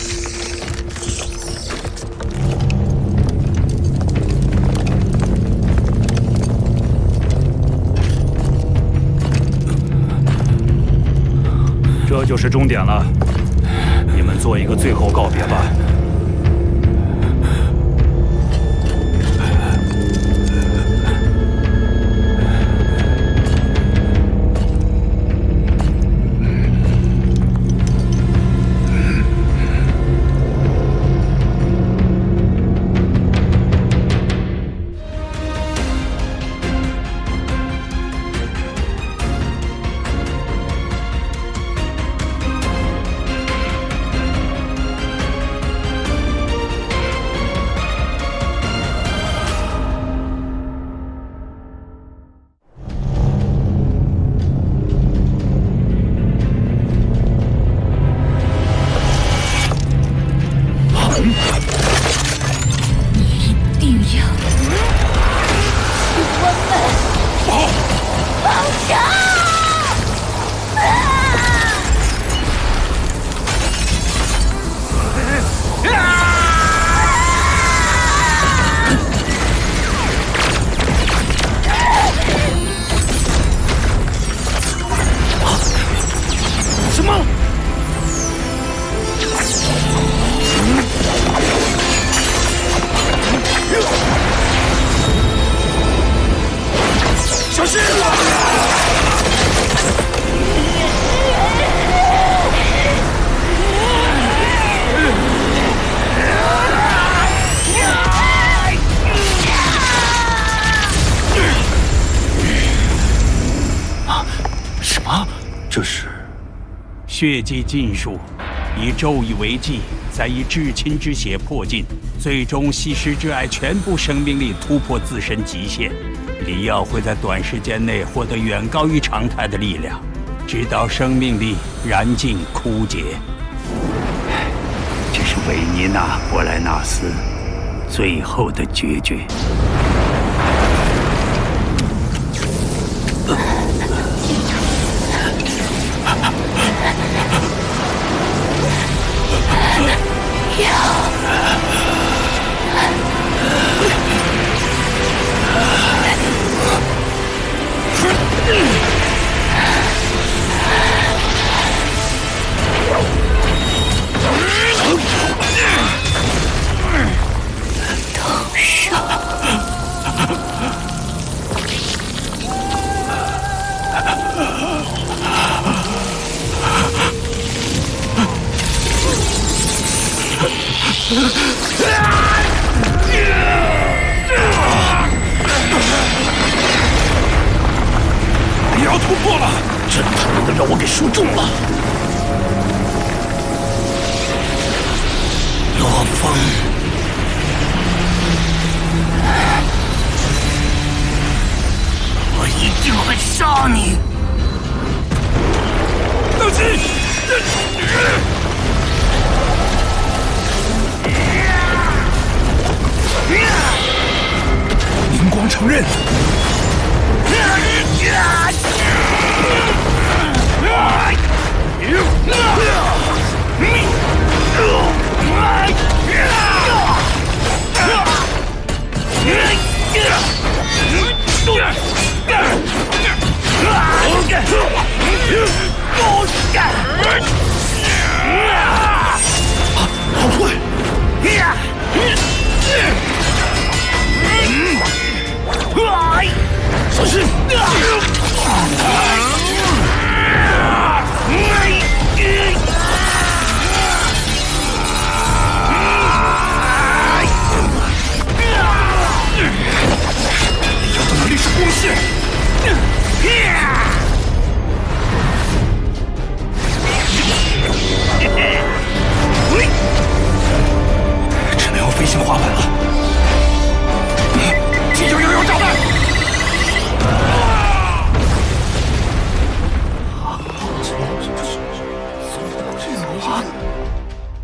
这就是终点了，你们做一个最后告别吧。这是血祭禁术，以咒语为祭，再以至亲之血破禁，最终吸食之爱全部生命力突破自身极限。李耀会在短时间内获得远高于常态的力量，直到生命力燃尽枯竭。这是维尼娜·博莱纳斯最后的决绝。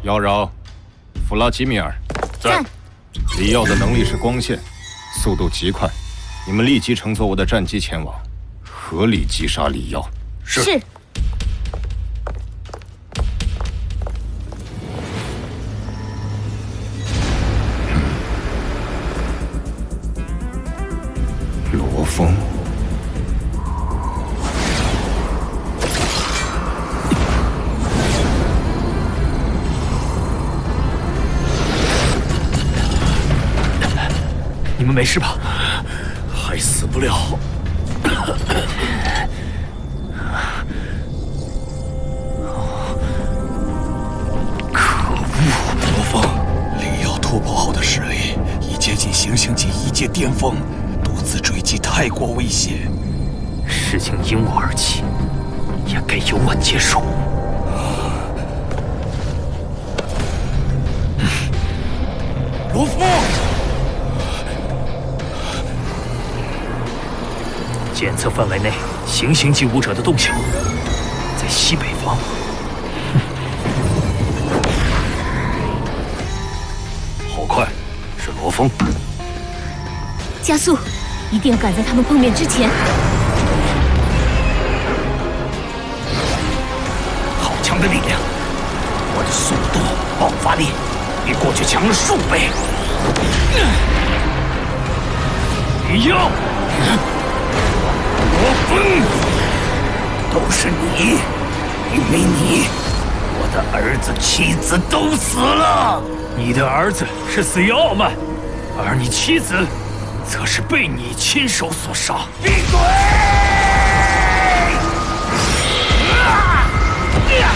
妖娆，弗拉基米尔，在。李耀的能力是光线，速度极快。你们立即乘坐我的战机前往，合力击杀李耀。是。是罗峰。 你们没事吧？还死不了。可恶！罗峰，灵妖突破后的实力已接近行星级一阶巅峰，独自追击太过危险。事情因我而起，也该由我结束。 检测范围内行星级武者的动向，在西北方。好快，是罗峰。加速，一定要赶在他们碰面之前。好强的力量！我的速度、爆发力比过去强了数倍。李耀。 罗峰，都是你！因为你，我的儿子、妻子都死了。你的儿子是死于傲慢，而你妻子，则是被你亲手所杀。闭嘴！啊 啊！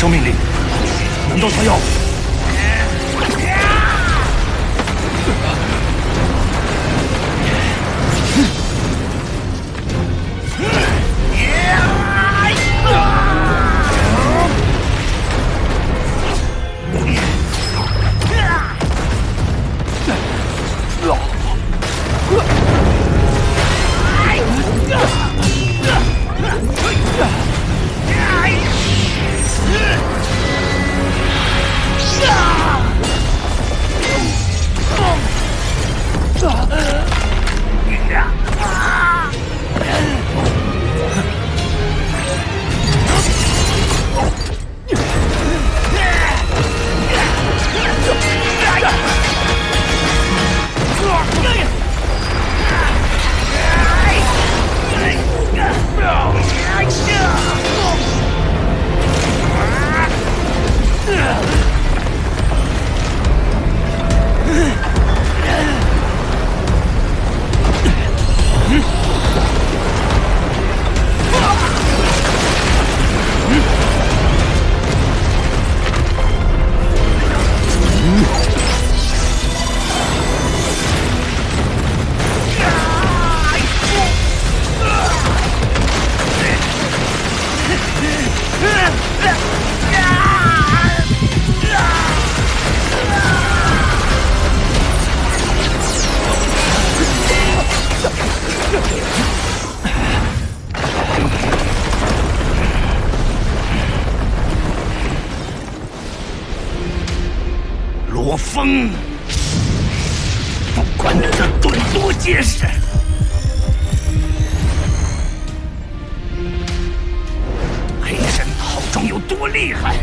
生命力，难道他要？ 罗峰，不管你的盾多结实。 有多厉害？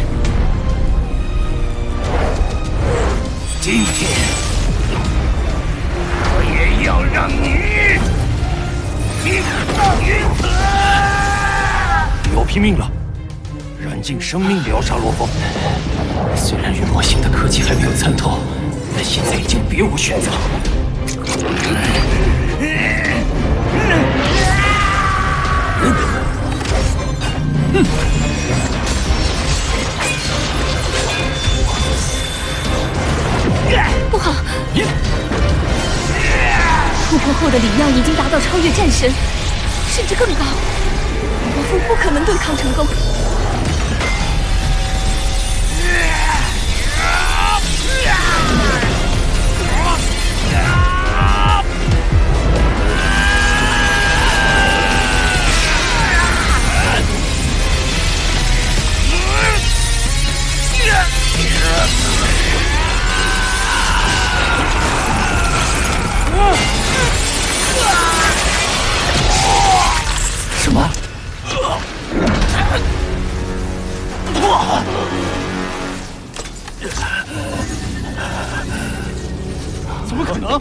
今天我也要让你名放于此！你要拼命了！燃尽生命疗杀罗峰。虽然与魔星的科技还没有参透，但现在已经别无选择。嗯嗯 不好！突破后的李耀已经达到超越战神，甚至更高。罗峰不可能对抗成功。什么？么可能？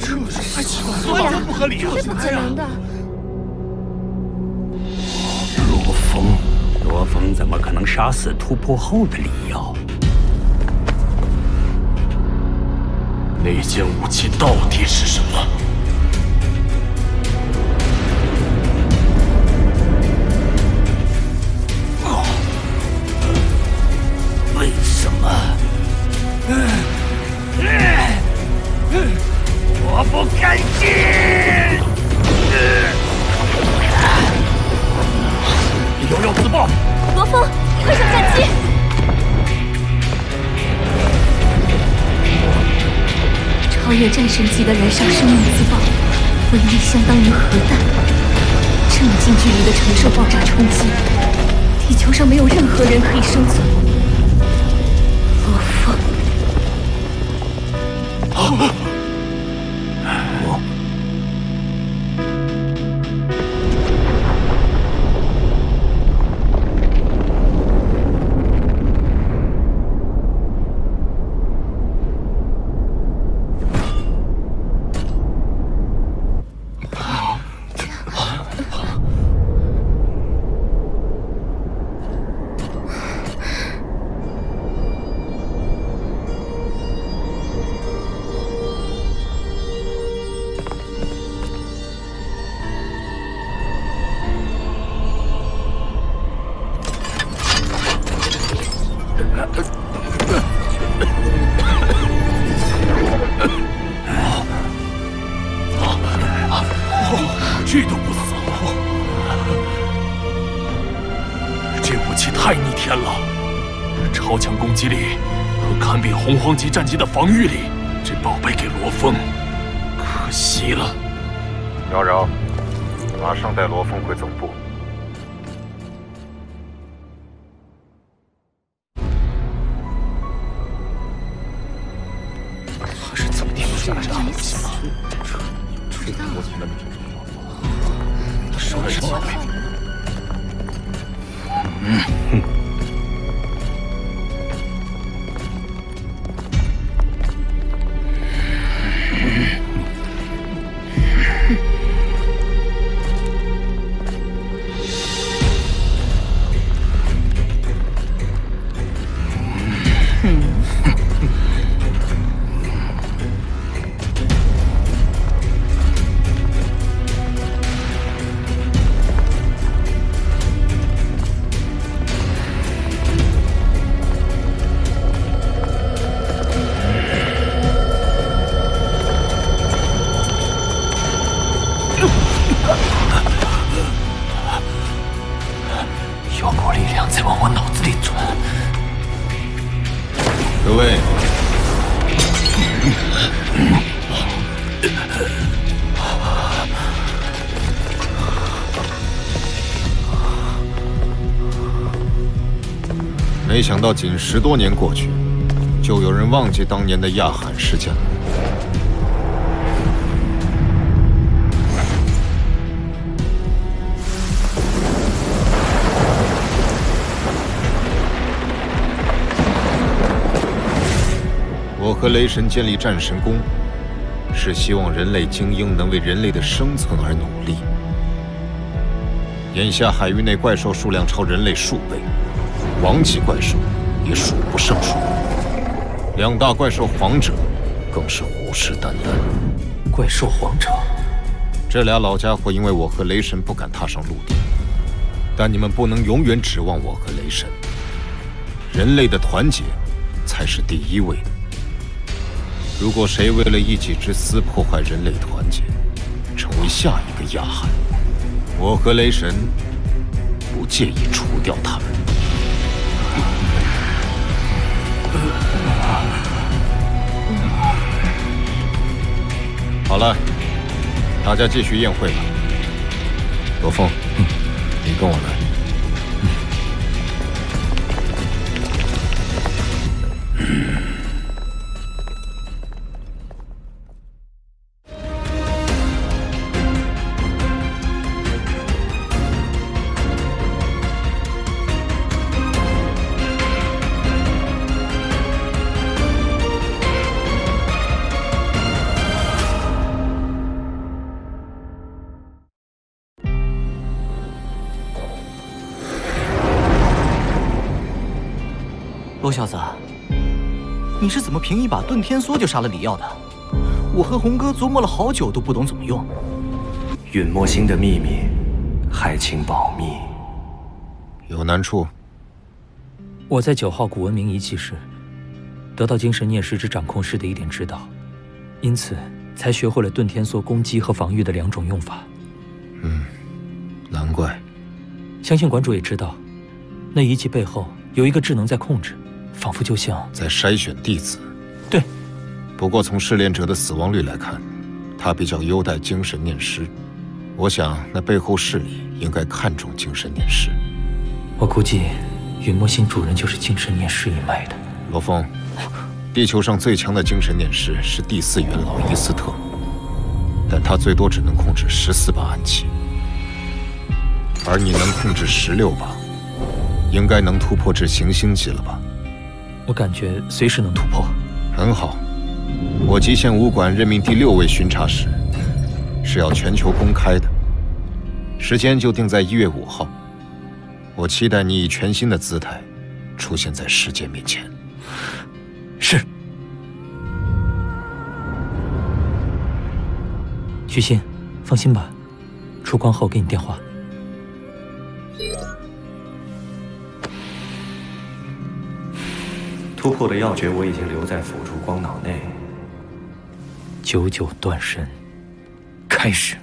还奇怪，完全不合理啊！这不可能的。罗峰，罗峰怎么可能杀死突破后的李耀？那件武器到底是什么？ 我不甘心！有要自爆！罗峰，你快上战机！超越战神级的燃烧生命自爆，威力相当于核弹，这么近距离的承受爆炸冲击，地球上没有任何人可以生存。 黄级战机的防御力，这宝贝给罗峰，可惜了。饶饶，马上带罗峰回总部。他是怎么停下来的？这个我从来没听说过。他手是宝贝。嗯哼。 没想到仅十多年过去，就有人忘记当年的亚罕事件了。我和雷神建立战神宫，是希望人类精英能为人类的生存而努力。眼下海域内怪兽数量超人类数倍。 王级怪兽也数不胜数，两大怪兽皇者更是虎视眈眈。怪兽皇者，这俩老家伙因为我和雷神不敢踏上陆地，但你们不能永远指望我和雷神。人类的团结才是第一位的。如果谁为了一己之私破坏人类团结，成为下一个亚罕，我和雷神不介意除掉他们。 好了，大家继续宴会吧。罗峰，嗯、你跟我来。罗小子，你是怎么凭一把遁天梭就杀了李耀的？我和红哥琢磨了好久都不懂怎么用。陨墨星的秘密，还请保密。有难处？我在九号古文明遗迹时，得到精神念师之掌控师的一点指导，因此才学会了遁天梭攻击和防御的两种用法。嗯，难怪。相信馆主也知道，那遗迹背后有一个智能在控制，仿佛就像在筛选弟子。对。不过从试炼者的死亡率来看，他比较优待精神念师。我想那背后势力应该看重精神念师。我估计，陨墨星主人就是精神念师一脉的。罗峰，地球上最强的精神念师是第四元老伊斯特，但他最多只能控制十四把暗器，而你能控制十六把，应该能突破至行星级了吧？我感觉随时能突破。很好。 我极限武馆任命第六位巡查使，是要全球公开的，时间就定在一月五号。我期待你以全新的姿态出现在世界面前。是。徐新，放心吧，出关后给你电话。突破的药诀我已经留在辅助光脑内。 九九断神，开始。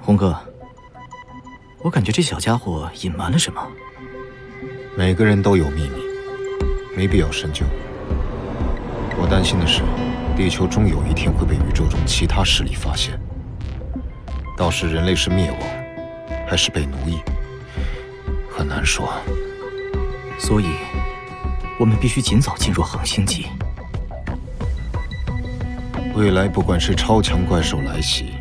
红哥，我感觉这小家伙隐瞒了什么。每个人都有秘密，没必要深究。我担心的是，地球终有一天会被宇宙中其他势力发现。到时人类是灭亡，还是被奴役？ 很难说，所以我们必须尽早进入恒星级。未来不管是超强怪兽来袭，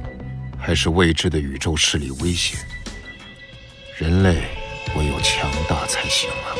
还是未知的宇宙势力威胁，人类唯有强大才行啊！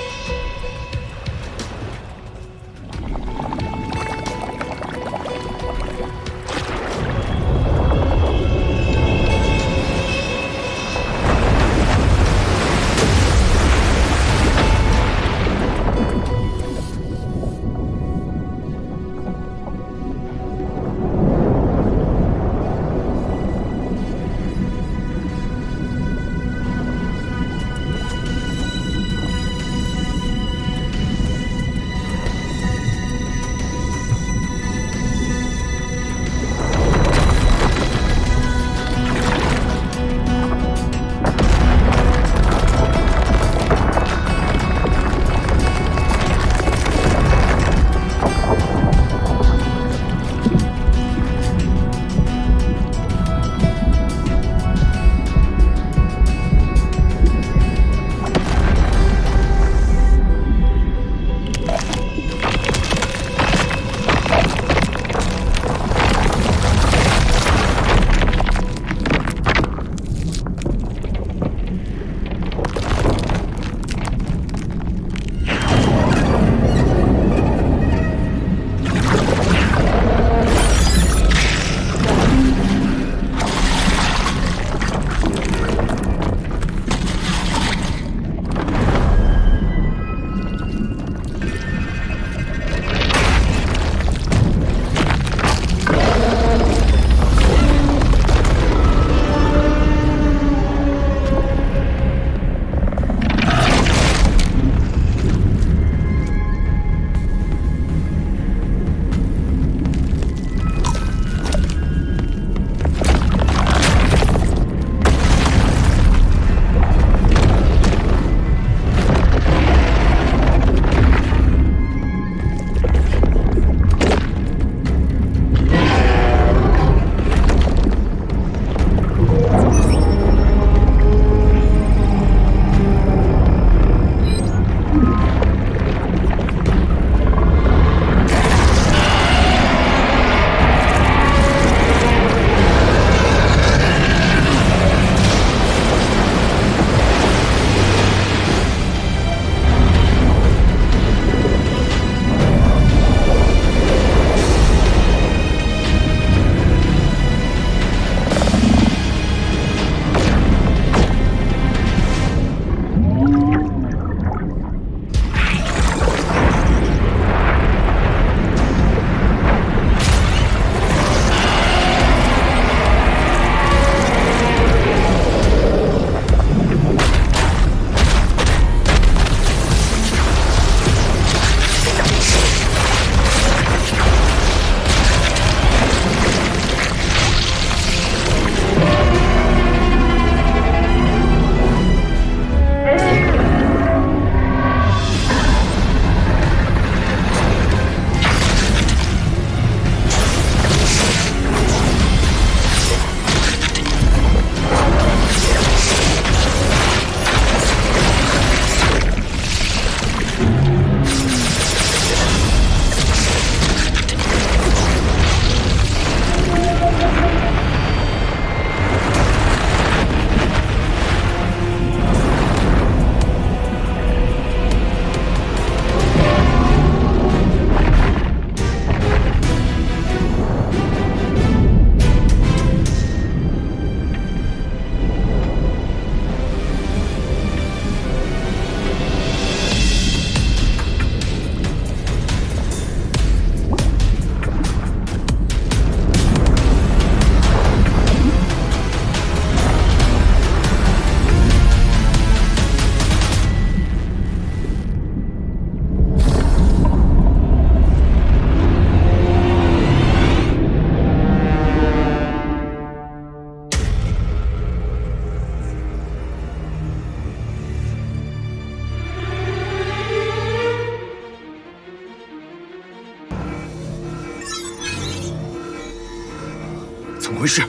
么回事？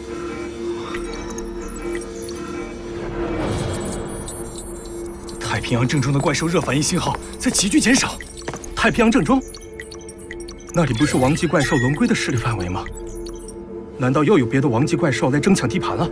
太平洋正中的怪兽热反应信号在急剧减少。太平洋正中，那里不是王级怪兽龙龟的势力范围吗？难道又有别的王级怪兽来争抢地盘了？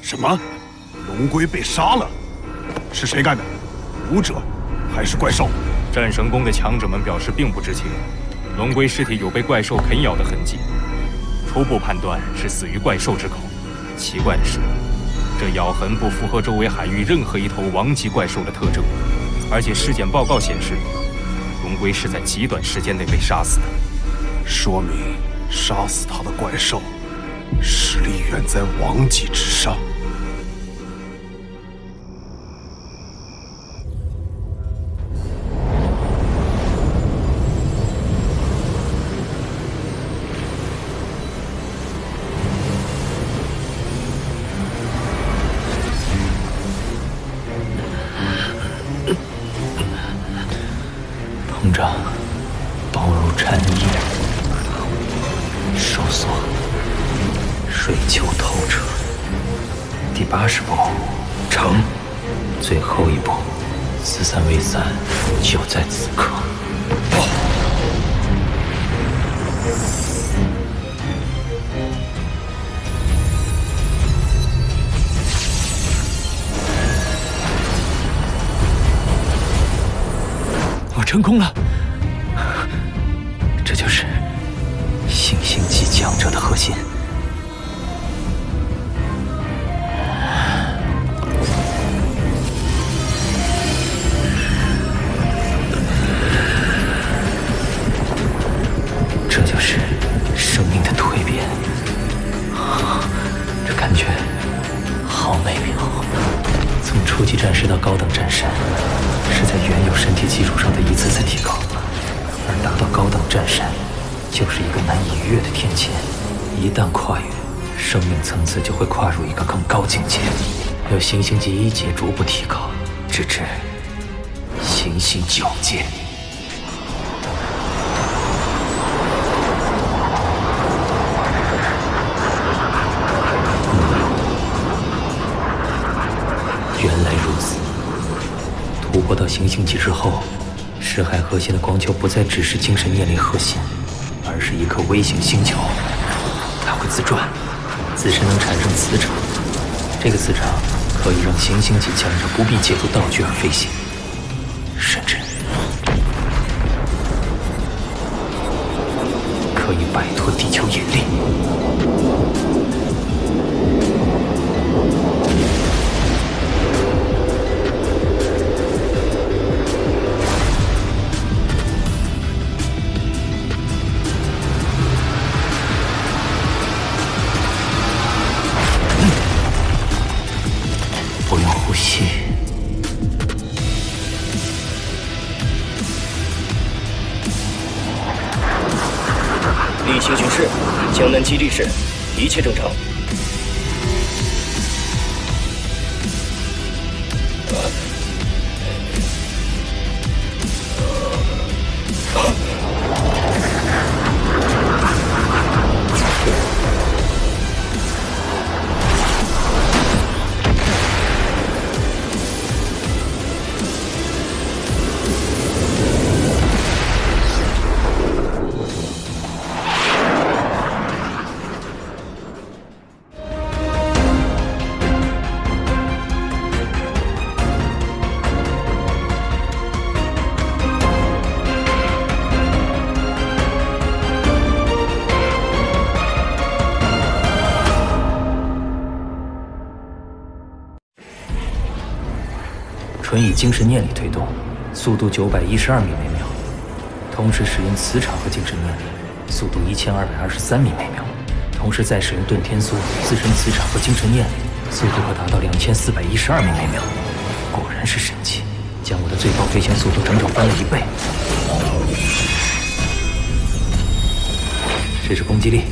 什么？龙龟被杀了，是谁干的？武者，还是怪兽？战神宫的强者们表示并不知情。龙龟尸体有被怪兽啃咬的痕迹，初步判断是死于怪兽之口。奇怪的是，这咬痕不符合周围海域任何一头王级怪兽的特征，而且尸检报告显示，龙龟是在极短时间内被杀死的，说明杀死他的怪兽实力远在王级之上。 成功了，这就是行星级强者的核心。这就是生命的蜕变，这感觉好美妙。从初级战士到高等战神。 是在原有身体基础上的一次次提高，而达到高等战神，就是一个难以逾越的天堑。一旦跨越，生命层次就会跨入一个更高境界，由行星级一阶逐步提高，直至行星九阶。 原来如此。突破到行星级之后，识海核心的光球不再只是精神面临核心，而是一颗微型星球。它会自转，自身能产生磁场。这个磁场可以让行星级强者不必借助道具而飞行，甚至可以摆脱地球引力。 例行巡视，江南基地市一切正常。纯以精神念力推动，速度九百一十二米每秒，同时使用磁场和精神念力，速度一千二百二十三米每秒，同时再使用遁天梭、自身磁场和精神念力，速度可达到两千四百一十二米每秒。果然是神器，将我的最高飞行速度整整翻了一倍。这是攻击力，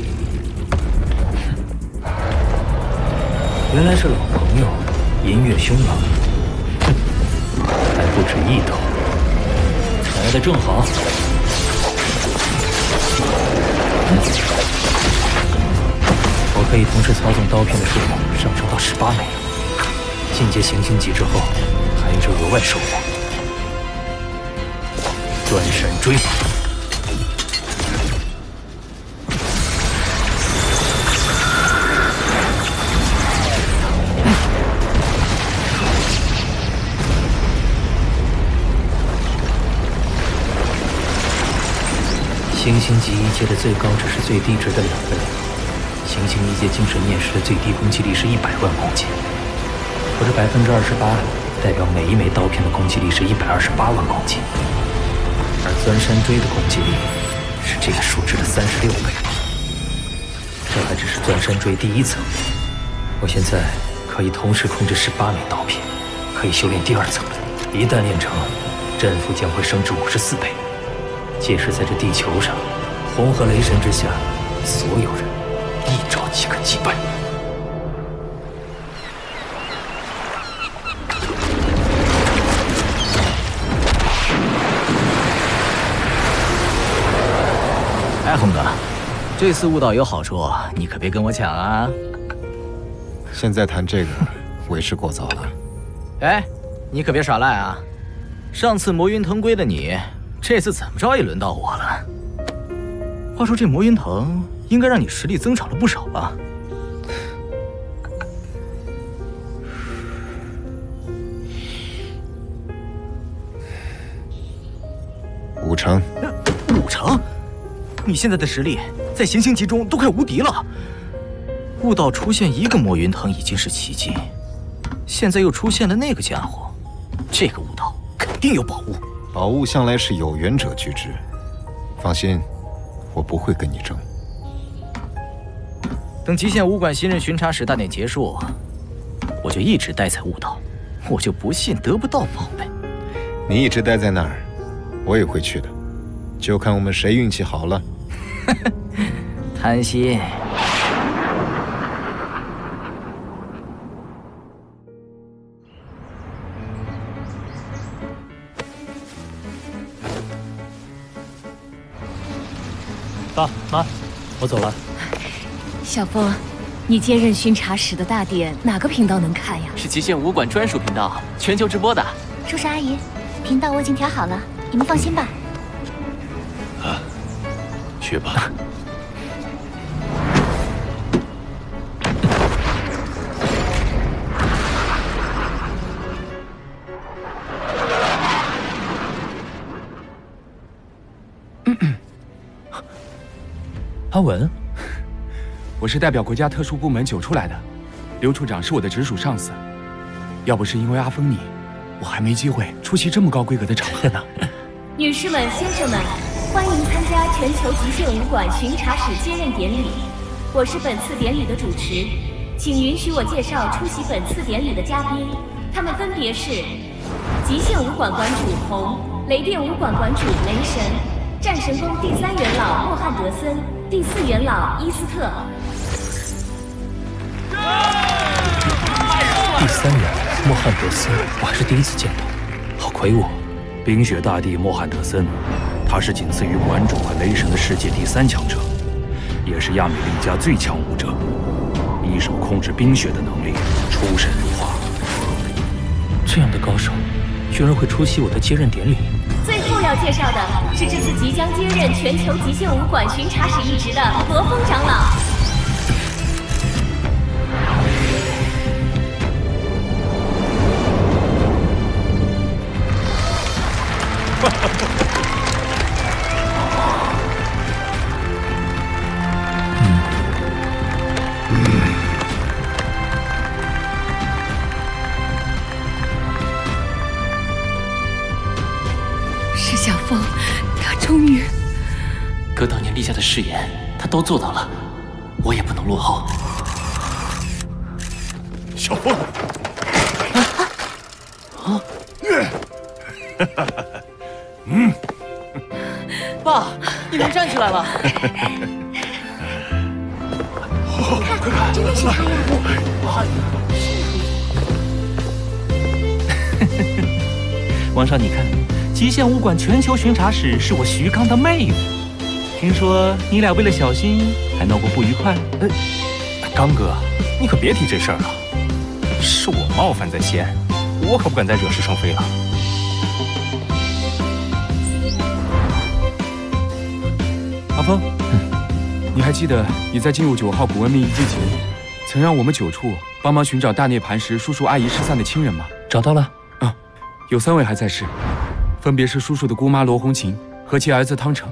原来是老朋友，银月凶狼。 还不止一头，来的正好。我可以同时操纵刀片的数目上升到十八枚。进阶行星级之后，还有这额外收获。断闪追法，行星级一阶的最高值是最低值的两倍，行星一阶精神念识的最低攻击力是一百万攻击，我这百分之二十八代表每一枚刀片的攻击力是一百二十八万攻击，而钻山锥的攻击力是这个数值的三十六倍。这还只是钻山锥第一层，我现在可以同时控制十八枚刀片，可以修炼第二层了。一旦练成，战斧将会升至五十四倍。 即使在这地球上，红河雷神之下，所有人一招即可击败。哎，红哥，这次悟道有好处，你可别跟我抢啊！现在谈这个为时过早了。哎，你可别耍赖啊！上次魔云腾归了你。 这次怎么着也轮到我了。话说这魔云藤应该让你实力增长了不少吧？五成。五成？你现在的实力在行星级中都快无敌了。悟道出现一个魔云藤已经是奇迹，现在又出现了那个家伙，这个悟道肯定有宝物。 宝物向来是有缘者居之，放心，我不会跟你争。等极限武馆新任巡查使大典结束，我就一直待在悟道，我就不信得不到宝贝。你一直待在那儿，我也会去的，就看我们谁运气好了。贪心。爸妈，我走了。小峰，你接任巡查室的大典，哪个频道能看呀？是极限武馆专属频道，全球直播的。朱砂阿姨，频道我已经调好了，你们放心吧。啊，去吧。阿文，我是代表国家特殊部门九处来的，刘处长是我的直属上司，要不是因为阿峰你，我还没机会出席这么高规格的场合呢。女士们、先生们，欢迎参加全球极限武馆巡查室接任典礼，我是本次典礼的主持，请允许我介绍出席本次典礼的嘉宾，他们分别是极限武馆馆主红、雷电武馆馆主雷神、战神宫第三元老莫汉德森。 第四元老伊斯特，第三元老莫汉德森，我还是第一次见到，好魁梧。冰雪大帝莫汉德森，他是仅次于馆主和雷神的世界第三强者，也是亚美利加最强武者，一手控制冰雪的能力出神入化。这样的高手，居然会出席我的接任典礼。 最后要介绍的是这次即将接任全球极限武馆巡查室一职的罗峰长老。誓言，他都做到了，我也不能落后。小凤，啊，啊，嗯，爸，你能站起来了？快看，真的是他呀！王少，你看，极限武馆全球巡查室是我徐刚的妹夫。 听说你俩为了小新还闹过不愉快？呃，刚哥，你可别提这事儿了，是我冒犯在先，我可不敢再惹是生非了。阿峰，嗯、你还记得你在进入九号古文明遗迹前，曾让我们九处帮忙寻找大涅槃时叔叔阿姨失散的亲人吗？找到了啊，有三位还在世，分别是叔叔的姑妈罗红琴和其儿子汤成。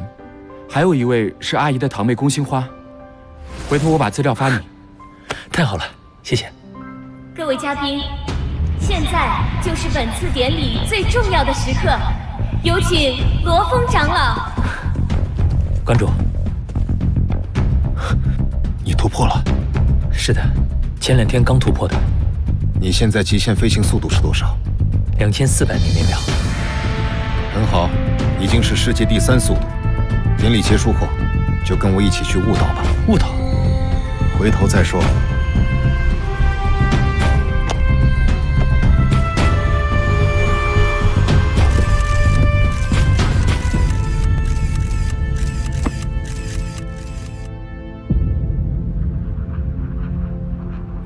还有一位是阿姨的堂妹龚心花，回头我把资料发你。太好了，谢谢。各位嘉宾，现在就是本次典礼最重要的时刻，有请罗峰长老。馆主，你突破了？是的，前两天刚突破的。你现在极限飞行速度是多少？两千四百米每秒。很好，已经是世界第三速度。 典礼结束后，就跟我一起去悟道吧。悟道，回头再说。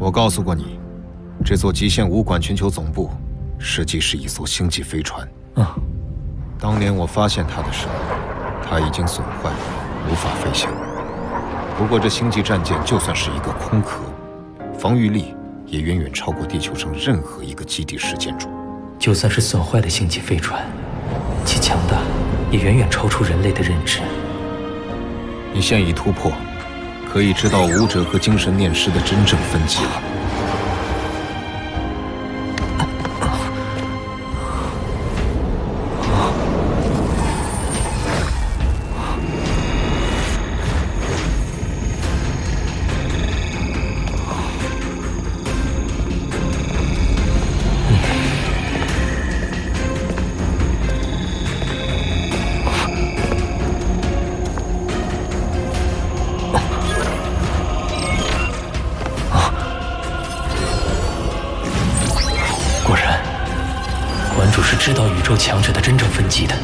我告诉过你，这座极限武馆全球总部，实际是一艘星际飞船。啊、嗯，当年我发现它的时候。 它已经损坏，无法飞行。不过这星际战舰就算是一个空壳，防御力也远远超过地球上任何一个基地式建筑。就算是损坏的星际飞船，其强大也远远超出人类的认知。你现已突破，可以知道武者和精神念师的真正分歧了。知道宇宙强者的真正分级的。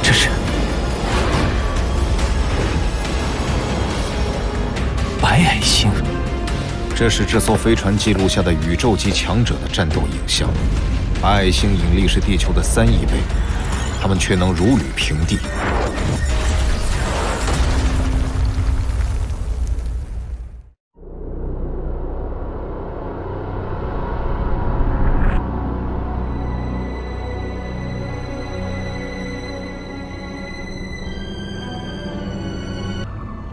这是白矮星。这是这艘飞船记录下的宇宙级强者的战斗影像。 白矮星引力是地球的三亿倍，他们却能如履平地。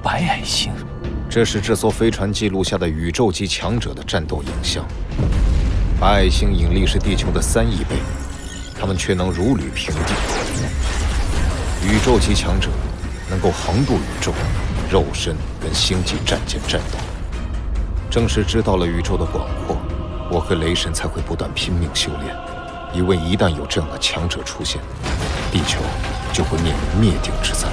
白矮星，这是这艘飞船记录下的宇宙级强者的战斗影像。 白矮星引力是地球的三亿倍，他们却能如履平地。宇宙级强者能够横渡宇宙，肉身跟星际战舰战斗。正是知道了宇宙的广阔，我和雷神才会不断拼命修炼，因为一旦有这样的强者出现，地球就会面临灭顶之灾。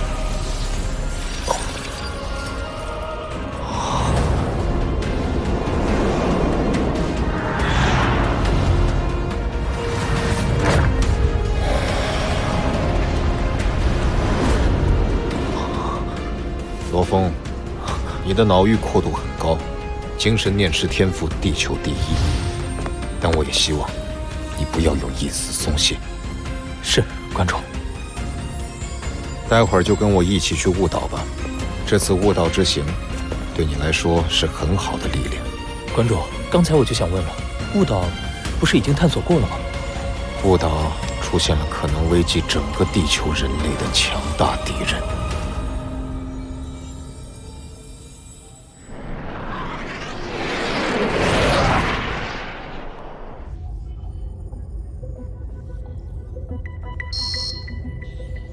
风，你的脑域阔度很高，精神念识天赋地球第一，但我也希望你不要有一丝松懈。是，馆主。待会儿就跟我一起去悟道吧，这次悟道之行对你来说是很好的历练。馆主，刚才我就想问了，悟道不是已经探索过了吗？悟道出现了可能危及整个地球人类的强大敌人。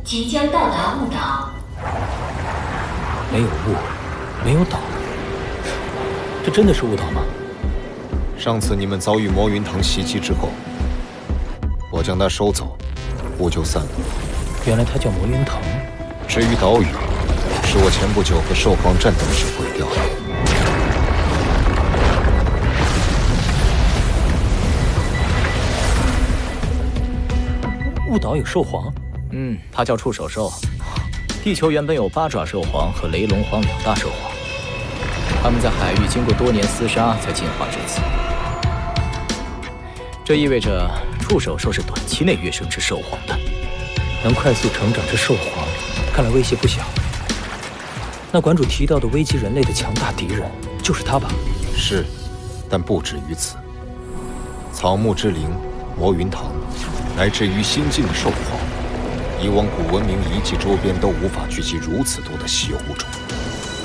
即将到达雾岛。没有雾，没有岛，这真的是雾岛吗？上次你们遭遇魔云藤袭击之后，我将它收走，雾就散了。原来它叫魔云藤。至于岛屿，是我前不久和兽皇战斗时毁掉的。 雾岛有兽皇，嗯，它叫触手兽。地球原本有八爪兽皇和雷龙皇两大兽皇，他们在海域经过多年厮杀才进化至此。这意味着触手兽是短期内跃升至兽皇的，能快速成长至兽皇，看来威胁不小。那馆主提到的危及人类的强大敌人就是它吧？是，但不止于此。草木之灵，魔云藤。 乃至于新晋的兽皇，以往古文明遗迹周边都无法聚集如此多的稀有物种，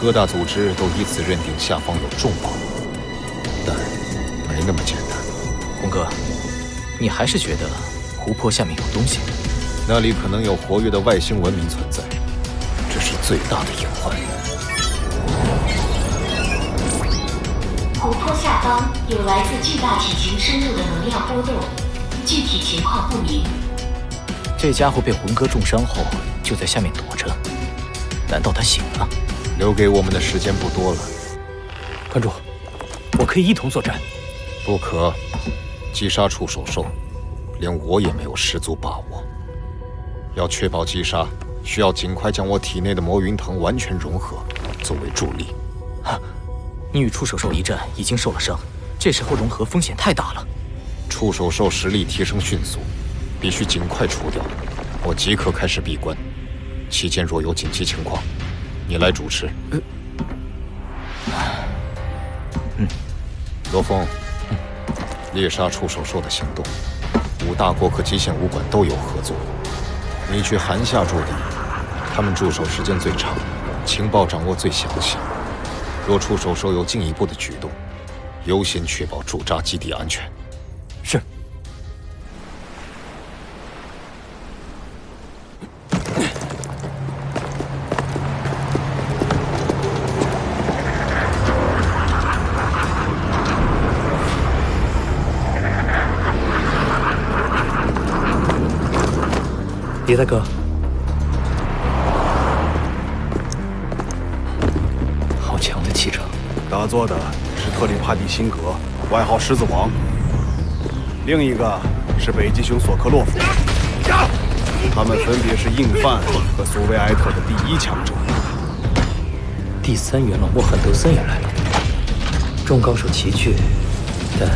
各大组织都以此认定下方有重宝，但没那么简单。红哥，你还是觉得湖泊下面有东西？那里可能有活跃的外星文明存在，这是最大的隐患。湖泊下方有来自巨大体型深入的能量波动。 具体情况不明。这家伙被魂哥重伤后，就在下面躲着。难道他醒了？留给我们的时间不多了。馆主，我可以一同作战。不可，击杀触手兽，连我也没有十足把握。要确保击杀，需要尽快将我体内的魔云藤完全融合，作为助力。哈，你与触手兽一战已经受了伤，这时候融合风险太大了。 触手兽实力提升迅速，必须尽快除掉。我即刻开始闭关，期间若有紧急情况，你来主持。呃、嗯，罗峰，嗯、猎杀触手兽的行动，五大国和极限武馆都有合作。你去韩夏驻地，他们驻守时间最长，情报掌握最详细。若触手兽有进一步的举动，优先确保驻扎基地安全。 是。别别的歌。好强的气场！打坐的是特里帕蒂辛格，外号狮子王；另一个是北极熊索克洛夫。他们分别是硬饭和苏维埃特的第一强者。第三元老莫罕德森也来了，众高手齐聚，但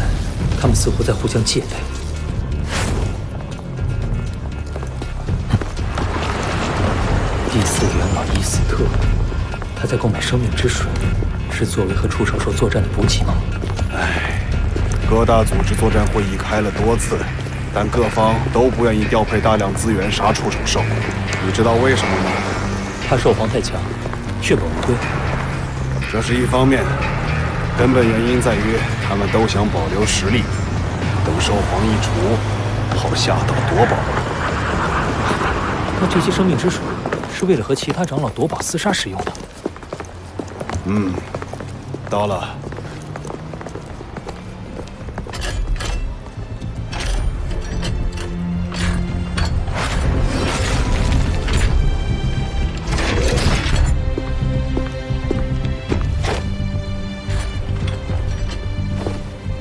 他们似乎在互相戒备。 第四元老伊斯特，他在购买生命之水，是作为和触手兽作战的补给吗？唉，各大组织作战会议开了多次，但各方都不愿意调配大量资源杀触手兽。你知道为什么吗？他兽防太强，血本无归。这是一方面，根本原因在于他们都想保留实力。等兽防一除，好下岛夺宝。那这些生命之水？ 是为了和其他长老夺宝厮杀使用的。嗯，到了。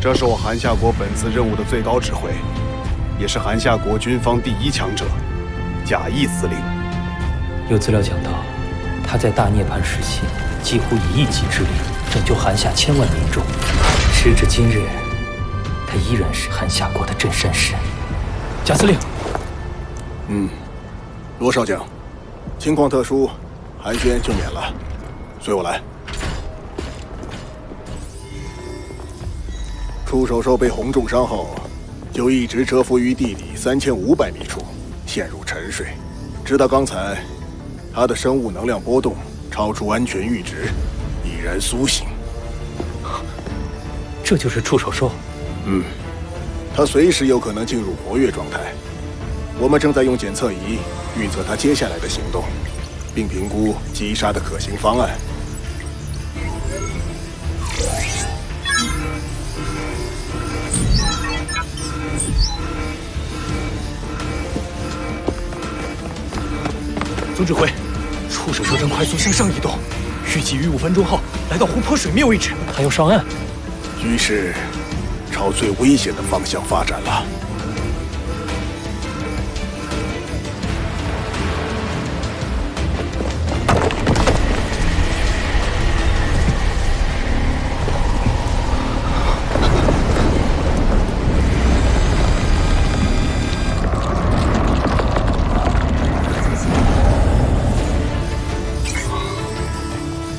这是我韩夏国本次任务的最高指挥，也是韩夏国军方第一强者，贾毅司令。 有资料讲到，他在大涅槃时期几乎以一己之力拯救韩夏千万民众。时至今日，他依然是韩夏国的镇山师。贾司令，嗯，罗少将，情况特殊，寒暄就免了，随我来。触手兽被红重伤后，就一直蛰伏于地底三千五百米处，陷入沉睡，直到刚才。 他的生物能量波动超出安全阈值，已然苏醒。这就是触手兽。嗯，它随时有可能进入活跃状态。我们正在用检测仪预测它接下来的行动，并评估击杀的可行方案。总指挥。 触手兽正快速向上移动，预计于五分钟后来到湖泊水面位置，还要上岸。于是，朝最危险的方向发展了。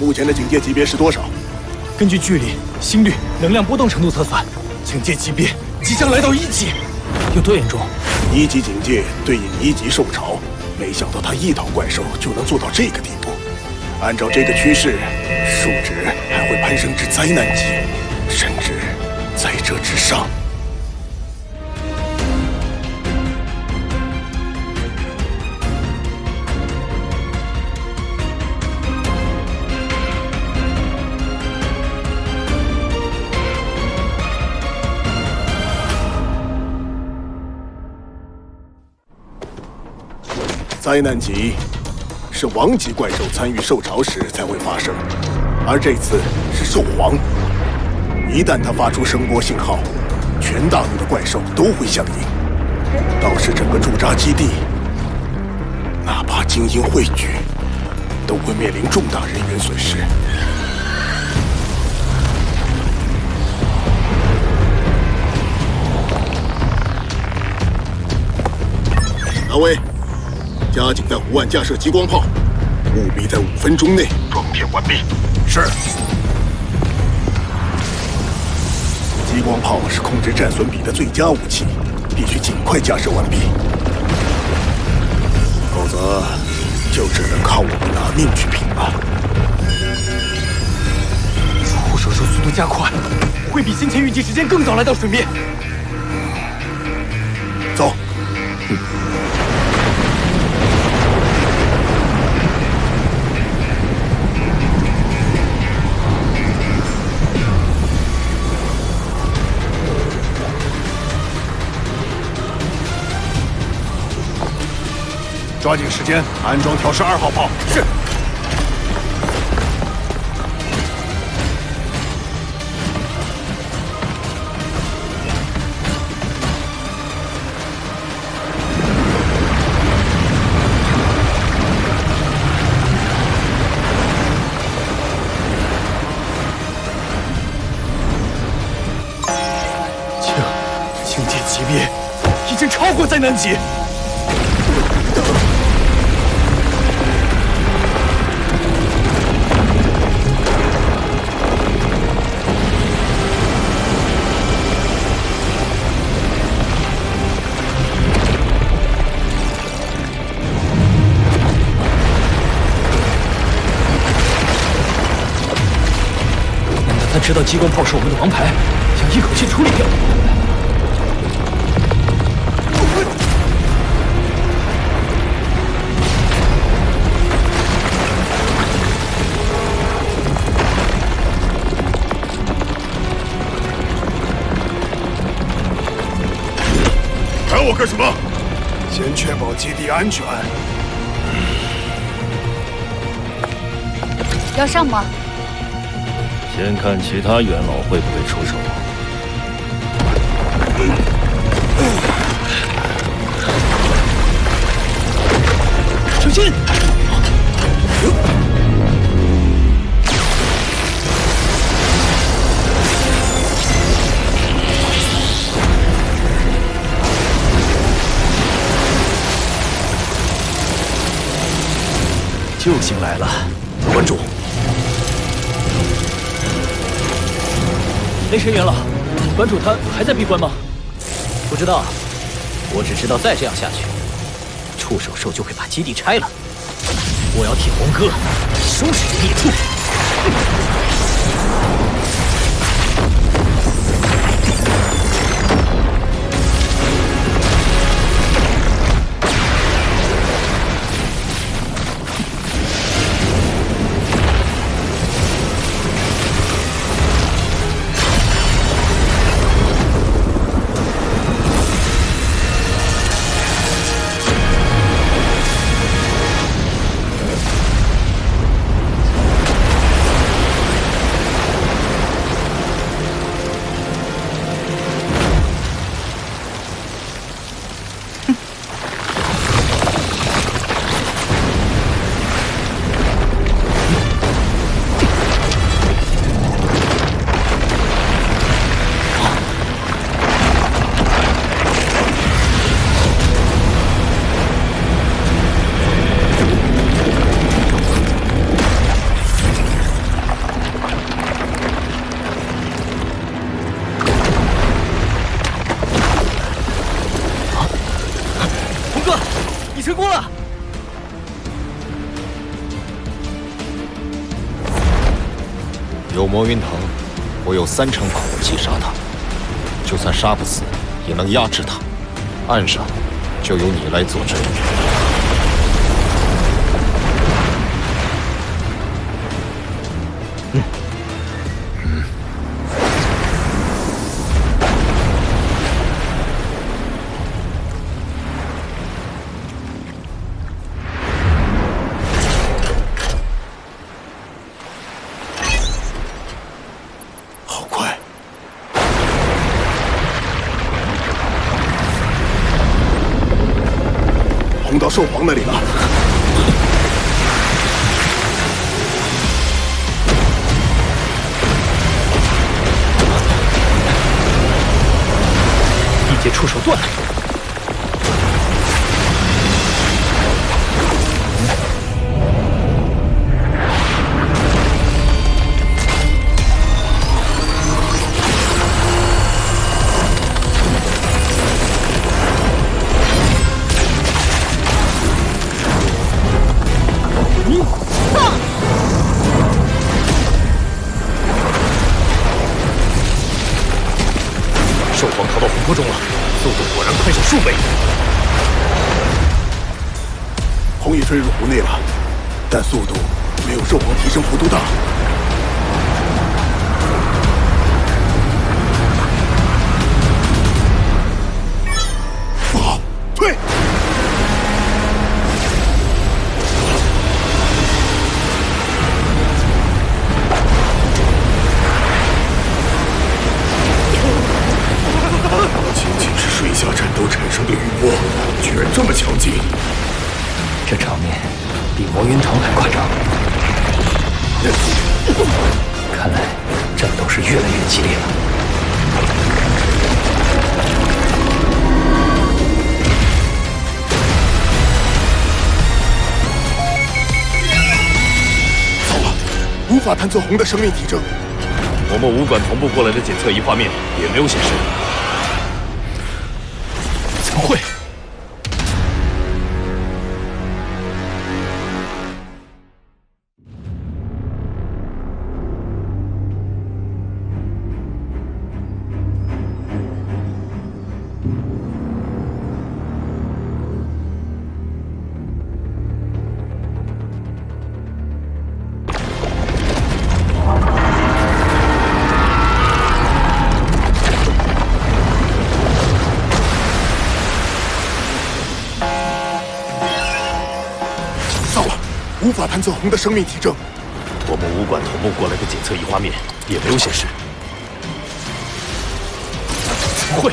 目前的警戒级别是多少？根据距离、心率、能量波动程度测算，警戒级别即将来到一级。有多严重？一级警戒对应一级兽潮，没想到他一头怪兽就能做到这个地步。按照这个趋势，数值还会攀升至灾难级，甚至在这之上。 灾难级是王级怪兽参与兽潮时才会发生，而这次是兽皇。一旦它发出声波信号，全大陆的怪兽都会响应，倒是整个驻扎基地，哪怕精英汇聚，都会面临重大人员损失。 加紧在湖岸架设激光炮，务必在五分钟内装填完毕。是。激光炮是控制战损比的最佳武器，必须尽快架设完毕，否则就只能靠我们拿命去拼了。触手兽速度加快，会比先前预计时间更早来到水面。走。嗯抓紧时间安装调试二号炮。是。氢氢气级别已经超过灾难级。 知道激光炮是我们的王牌，想一口气处理掉。打我干什么？先确保基地安全。要上吗？ 先看其他元老会不会出手。小心！救星来了，关注。 雷神元老，馆主他还在闭关吗？不知道啊，我只知道再这样下去，触手兽就会把基地拆了。我要替红哥收拾这孽畜！魔云藤，我有三成把握击杀他，就算杀不死，也能压制他。岸上就由你来佐证。嗯嗯，兽皇那里了，一节触手断了。坠入湖内了，但速度没有兽皇提升幅度大。不好，退！场面比魔云城还夸张。看来战斗是越来越激烈了。 无法探测红的生命体征，我们武馆同步过来的检测仪画面也没有显示。怎么会？探测红的生命体征，我们武馆同步过来的检测仪画面也没有显示。怎么会？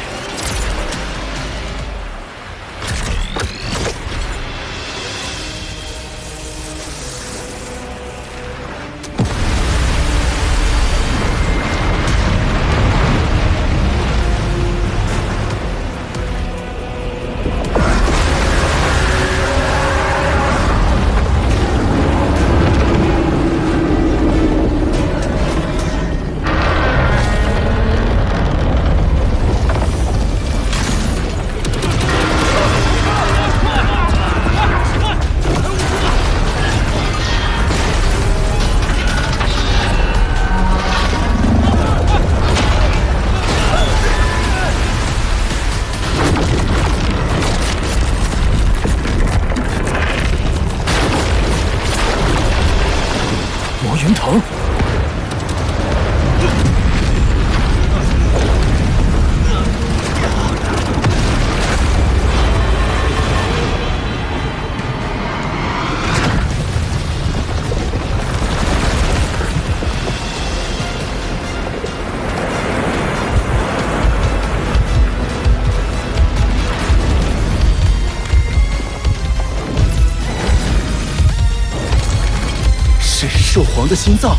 兽皇的心脏。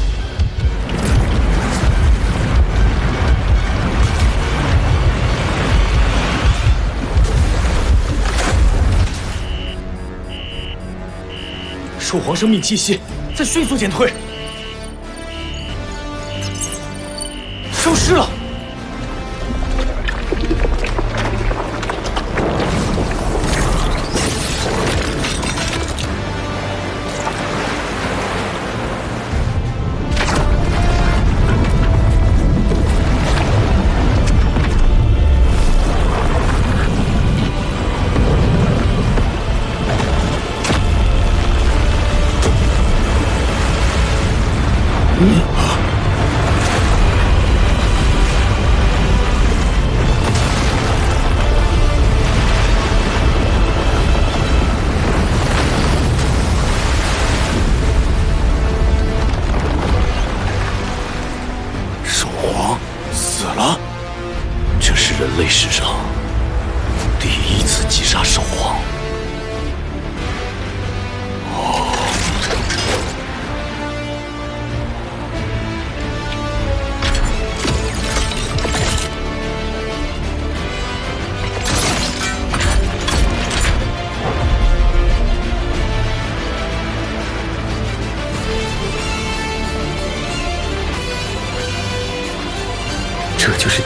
兽皇生命气息在迅速减退，消失了。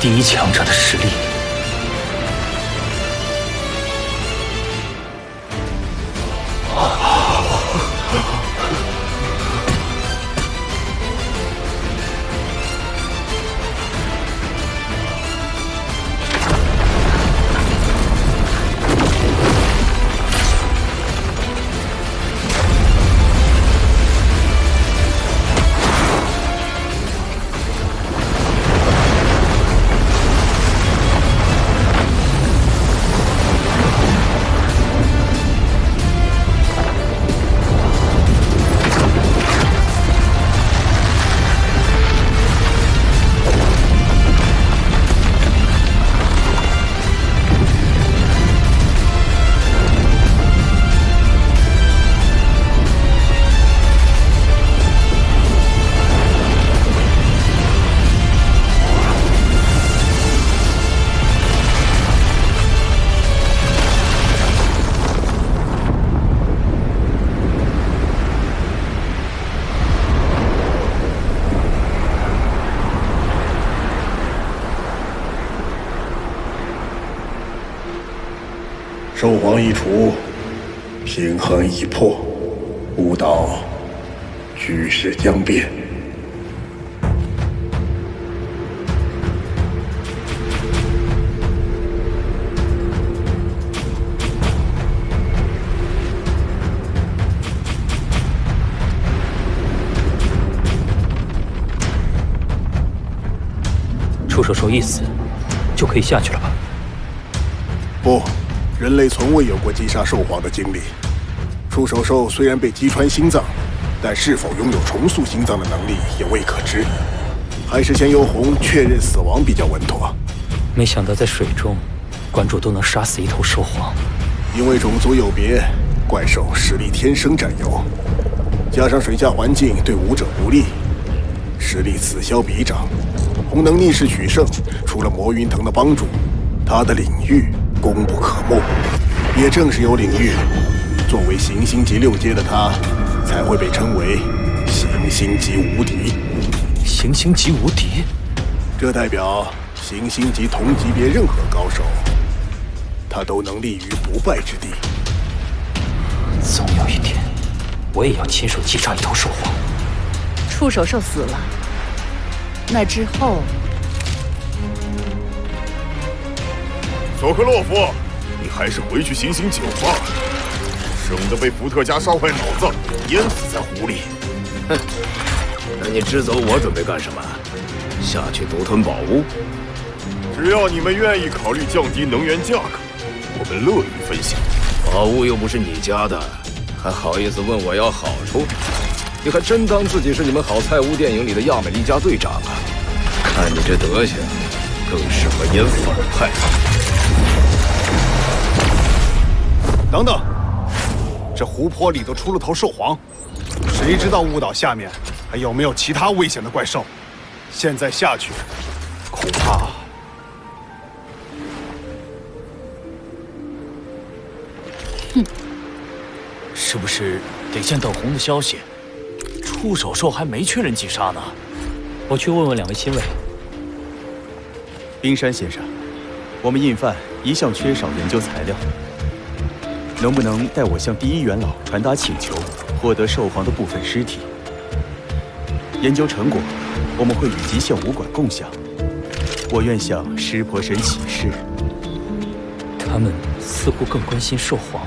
第一强者的实力，一除，平衡已破，孤岛局势将变。触手兽一死，就可以下去了吧？不。 人类从未有过击杀兽皇的经历。触手兽虽然被击穿心脏，但是否拥有重塑心脏的能力也未可知。还是先由红确认死亡比较稳妥。没想到在水中，馆主都能杀死一头兽皇。因为种族有别，怪兽实力天生占优，加上水下环境对武者不利，实力此消彼长。红能逆势取胜，除了魔云藤的帮助，他的领域。 功不可没，也正是有领域，作为行星级六阶的他，才会被称为行星级无敌。行星级无敌，这代表行星级同级别任何高手，他都能立于不败之地。总有一天，我也要亲手击杀一头兽皇。触手兽死了，那之后。 佐克洛夫，你还是回去醒醒酒吧，省得被伏特加烧坏脑子，淹死在湖里。哼，那你支走我准备干什么？下去独吞宝物？只要你们愿意考虑降低能源价格，我们乐于分享。宝物又不是你家的，还好意思问我要好处？你还真当自己是你们好莱坞电影里的亚美利加队长啊？看你这德行，更适合演反派。 等等，这湖泊里都出了头兽皇，谁知道雾岛下面还有没有其他危险的怪兽？现在下去，恐怕……哼，是不是得先等红的消息？触手兽还没确认击杀呢。我去问问两位亲卫。冰山先生，我们印犯一向缺少研究材料。 能不能代我向第一元老传达请求，获得兽皇的部分尸体？研究成果，我们会与极限武馆共享。我愿向湿婆神起誓。他们似乎更关心兽皇。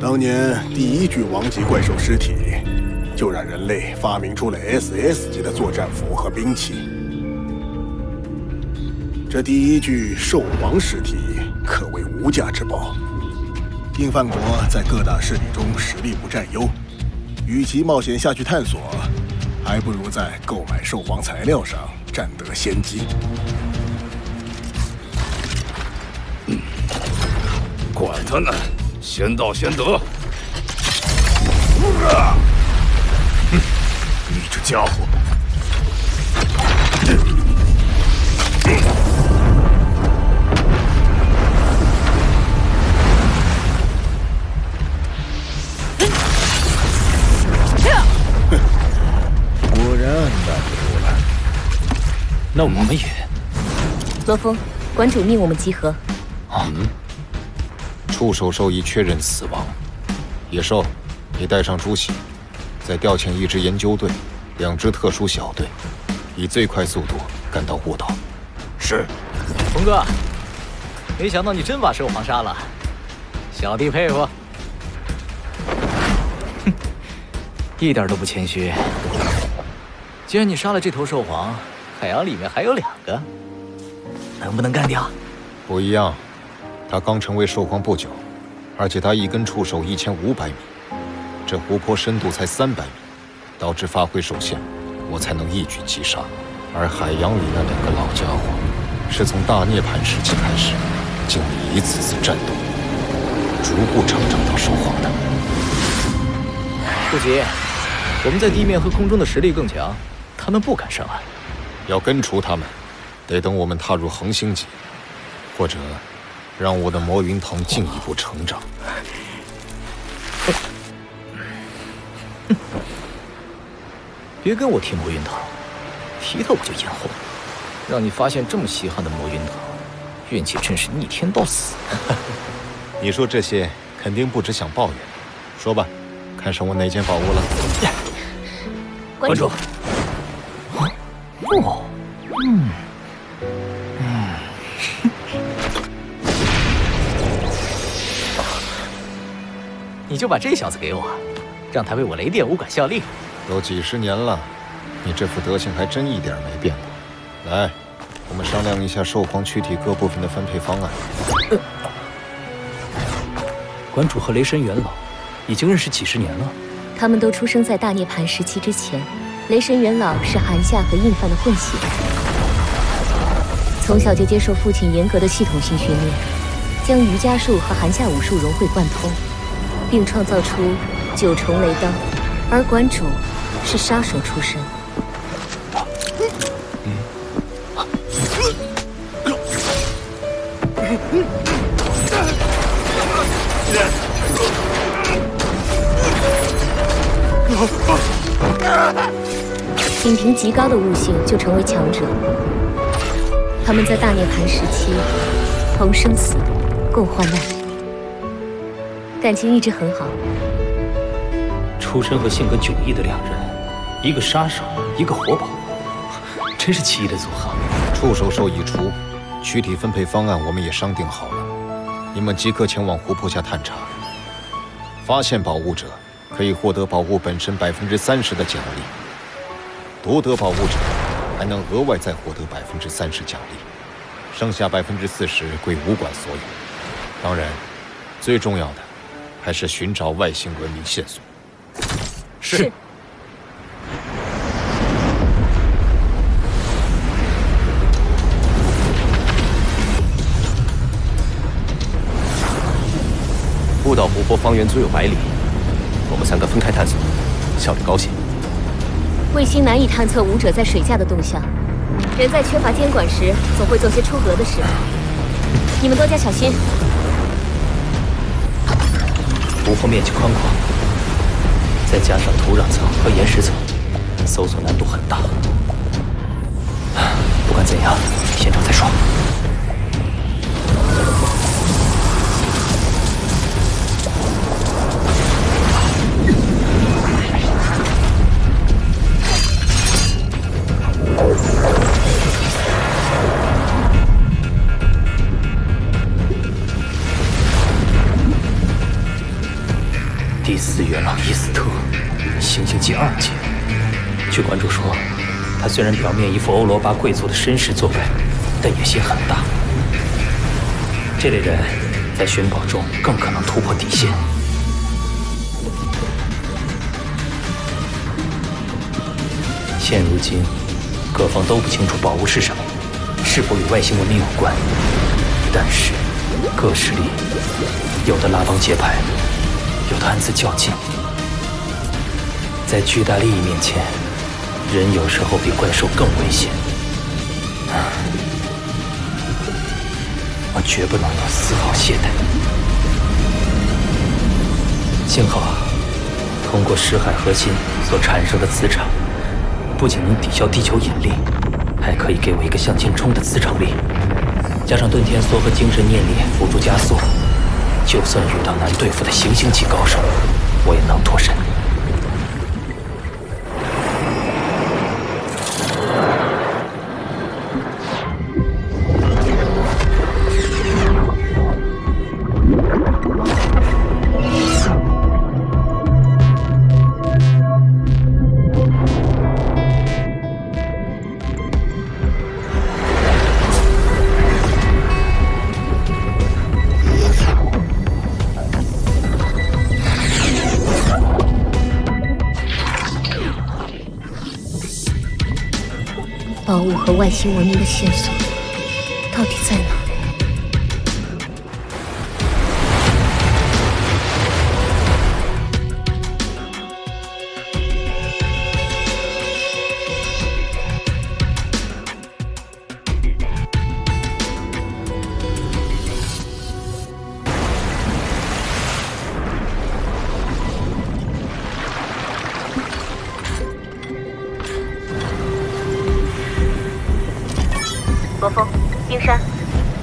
当年第一具王级怪兽尸体，就让人类发明出了 S S 级的作战服和兵器。这第一具兽王尸体可谓无价之宝。印梵国在各大势力中实力不占优，与其冒险下去探索，还不如在购买兽王材料上占得先机。嗯，管他呢！ 先到先得！哼，你这家伙！果然拦不住了。那我们也……罗峰，馆主命我们集合。嗯。 触手兽已确认死亡，野兽，你带上朱喜，再调遣一支研究队，两支特殊小队，以最快速度赶到雾岛。是。红哥，没想到你真把兽皇杀了，小弟佩服。哼，一点都不谦虚。既然你杀了这头兽皇，海洋里面还有两个，能不能干掉？不一样。 他刚成为兽皇不久，而且他一根触手一千五百米，这湖泊深度才三百米，导致发挥受限，我才能一举击杀。而海洋里那两个老家伙，是从大涅槃时期开始，经历一次次战斗，逐步成长到兽皇的。不急，我们在地面和空中的实力更强，他们不敢上岸。要根除他们，得等我们踏入恒星级，或者让我的魔云藤进一步成长。别跟我提魔云藤，提到我就眼红。让你发现这么稀罕的魔云藤，运气真是逆天到死。你说这些肯定不只想抱怨，说吧，看上我哪间宝物了？馆主。 哦，嗯，嗯，你就把这小子给我，让他为我雷电武馆效力。都几十年了，你这副德行还真一点没变过。来，我们商量一下兽皇躯体各部分的分配方案。呃、馆主和雷神元老已经认识几十年了，他们都出生在大涅槃时期之前。 雷神元老是韩夏和印梵的混血，从小就接受父亲严格的系统性训练，将瑜伽术和韩夏武术融会贯通，并创造出九重雷刀。而馆主是杀手出身。仅凭极高的悟性就成为强者。他们在大涅槃时期同生死，共患难，感情一直很好。出身和性格迥异的两人，一个杀手，一个活宝，真是奇异的组合。触手兽已除，躯体分配方案我们也商定好了。你们即刻前往湖泊下探查，发现宝物者可以获得宝物本身百分之三十的奖励。 夺得宝物者，还能额外再获得百分之三十奖励，剩下百分之四十归武馆所有。当然，最重要的还是寻找外星文明线索。是。是 步到湖泊方圆足有百里，我们三个分开探索，效率高些。 卫星难以探测武者在水下的动向，人在缺乏监管时，总会做些出格的事。你们多加小心。湖泊面积宽广，再加上土壤层和岩石层，搜索难度很大。不管怎样，先找再说。 第四元老伊斯特，行星级二阶。据馆主说，他虽然表面一副欧罗巴贵族的绅士作风，但野心很大。这类人在寻宝中更可能突破底线。现如今，各方都不清楚宝物是什么，是否与外星文明有关。但是，各势力有的拉帮结派。 有的暗自较劲，在巨大利益面前，人有时候比怪兽更危险。我绝不能有丝毫懈怠。幸好，通过识海核心所产生的磁场，不仅能抵消地球引力，还可以给我一个向前冲的磁场力。加上遁天梭和精神念力辅助加速。 就算遇到难对付的行星级高手，我也能脱身。宝物和外星文明的线索到底在哪？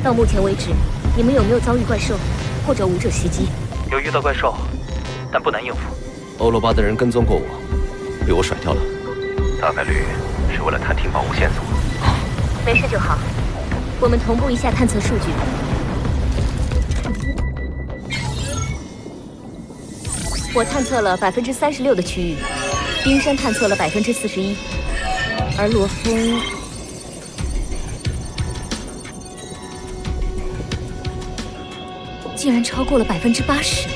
到目前为止，你们有没有遭遇怪兽或者武者袭击？有遇到怪兽，但不难应付。欧罗巴的人跟踪过我，被我甩掉了。大概率是为了探听宝物线索。没事就好。我们同步一下探测数据。 我探测了百分之三十六的区域，冰山探测了百分之四十一，而罗峰竟然超过了百分之八十。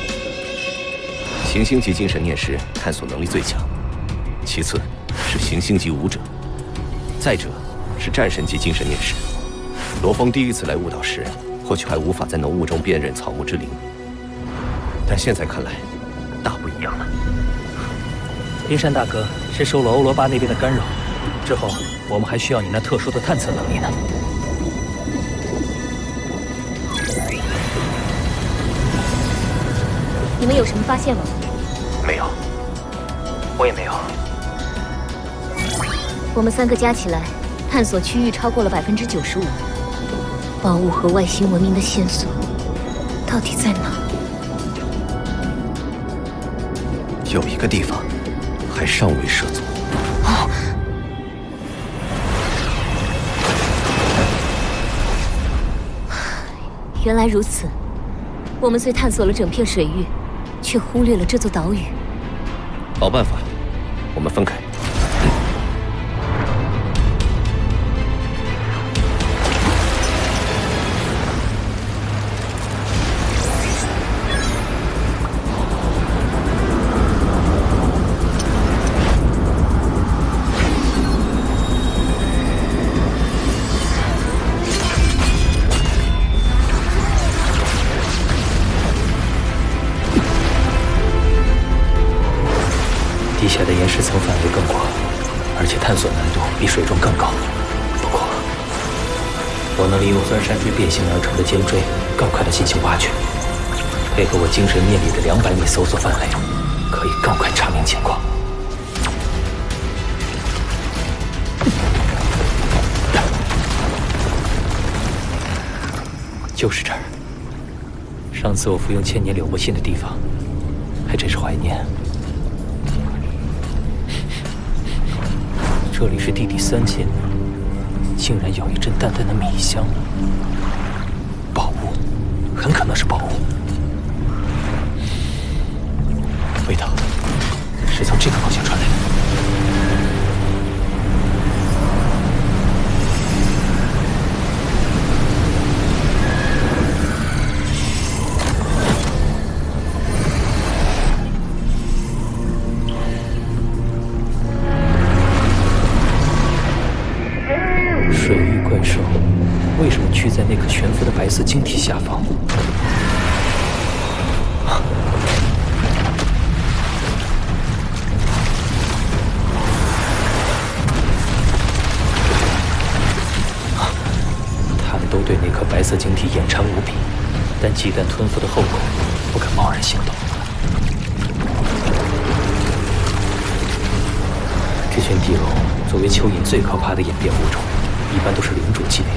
行星级精神念师探索能力最强，其次是行星级武者，再者是战神级精神念师。罗峰第一次来悟道时，或许还无法在浓雾中辨认草木之灵，但现在看来。 大不一样了。冰山大哥是受了欧罗巴那边的干扰，之后我们还需要你那特殊的探测能力呢。你们有什么发现吗？没有，我也没有。我们三个加起来探索区域超过了百分之九十五。宝物和外星文明的线索到底在哪？ 有一个地方还尚未涉足。哦，原来如此。我们虽探索了整片水域，却忽略了这座岛屿。好办法，我们分开。 钻山锥变形而成的尖锥，更快地进行挖掘，配合我精神念力的两百米搜索范围，可以更快查明情况。就是这儿。上次我服用千年柳木信的地方，还真是怀念。这里是地底三阶。 竟然有一阵淡淡的米香，宝物，很可能是宝物。味道是从这个方向传来的。白色晶体下方，他们都对那颗白色晶体眼馋无比，但忌惮吞服的后果，不敢贸然行动。这群地龙作为蚯蚓最可怕的演变物种，一般都是领主级别。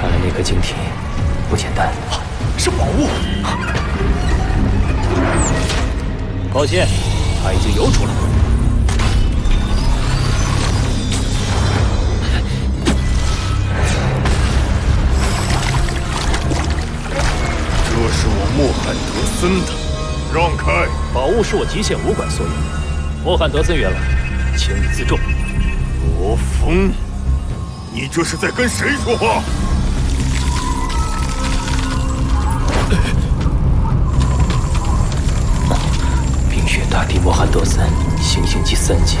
看来那颗晶体不简单，啊、是宝物。啊、抱歉，它已经游出来了。这是我穆罕德森的，让开！宝物是我极限武馆所有。穆罕德森元老，请你自重。罗峰，你这是在跟谁说话？ 大帝穆罕德森，行星级三阶，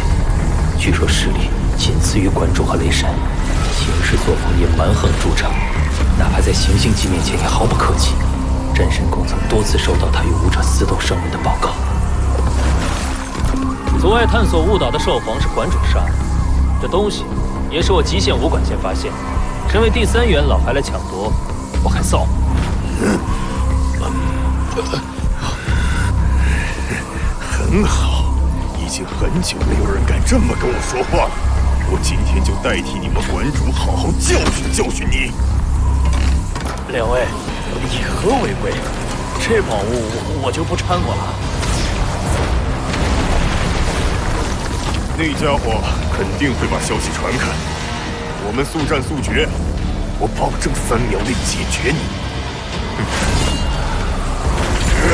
据说实力仅次于管仲和雷神，行事作风也蛮横出场，哪怕在行星级面前也毫不客气。战神宫曾多次收到他与武者私斗声闻的报告。阻碍探索误导的兽皇是管仲杀的，这东西也是我极限武馆先发现，身为第三元老还来抢夺，我还臊吗？ 很好，已经很久没有人敢这么跟我说话了。我今天就代替你们馆主好好教训教训你。两位，以和为贵，这宝物我就不掺和了。那家伙肯定会把消息传开，我们速战速决，我保证三秒内解决你。嗯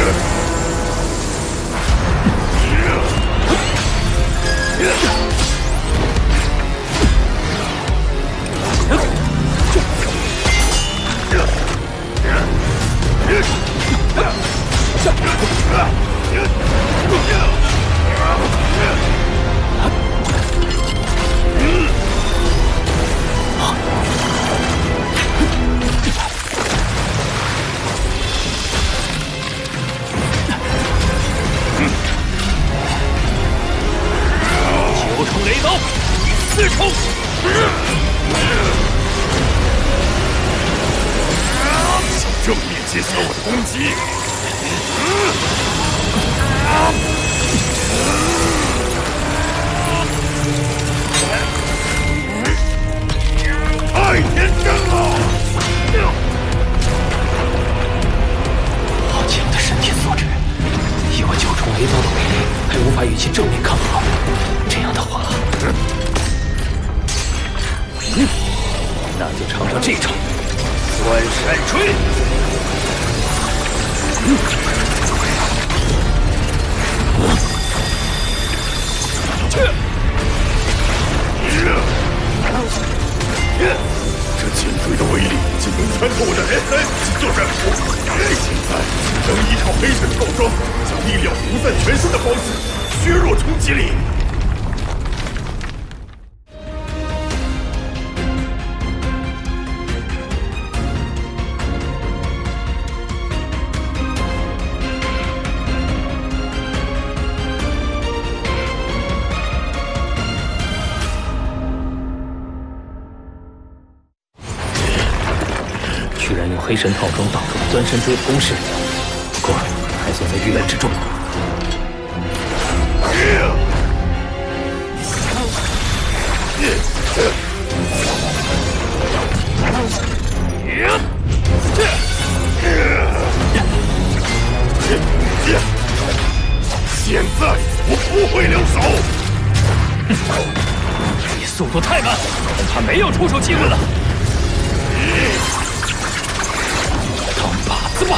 黑神套装挡住了钻身锥的攻势，不过还算在预料之中。现在我不会留手。你速度太慢，恐怕没有出手机会了。 哇！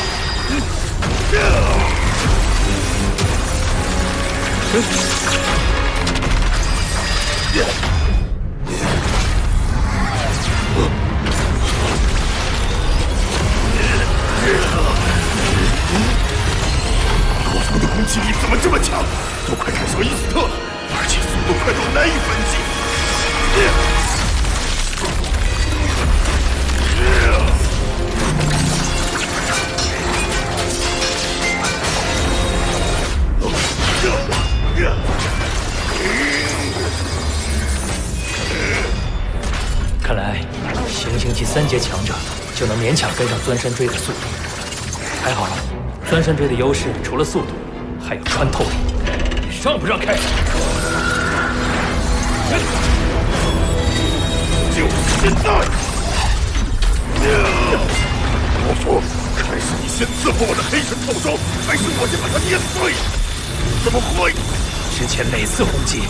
国服的攻击力怎么这么强？都快赶上伊斯特了，而且速度快到难以分析。 看来行星级三阶强者就能勉强跟上钻山锥的速度。还好，钻山锥的优势除了速度，还有穿透力。你让不让开？就现在！伯父，还是你先伺候我的黑神套招，还是我先把它捏碎？怎么会？ 之前每次轰击，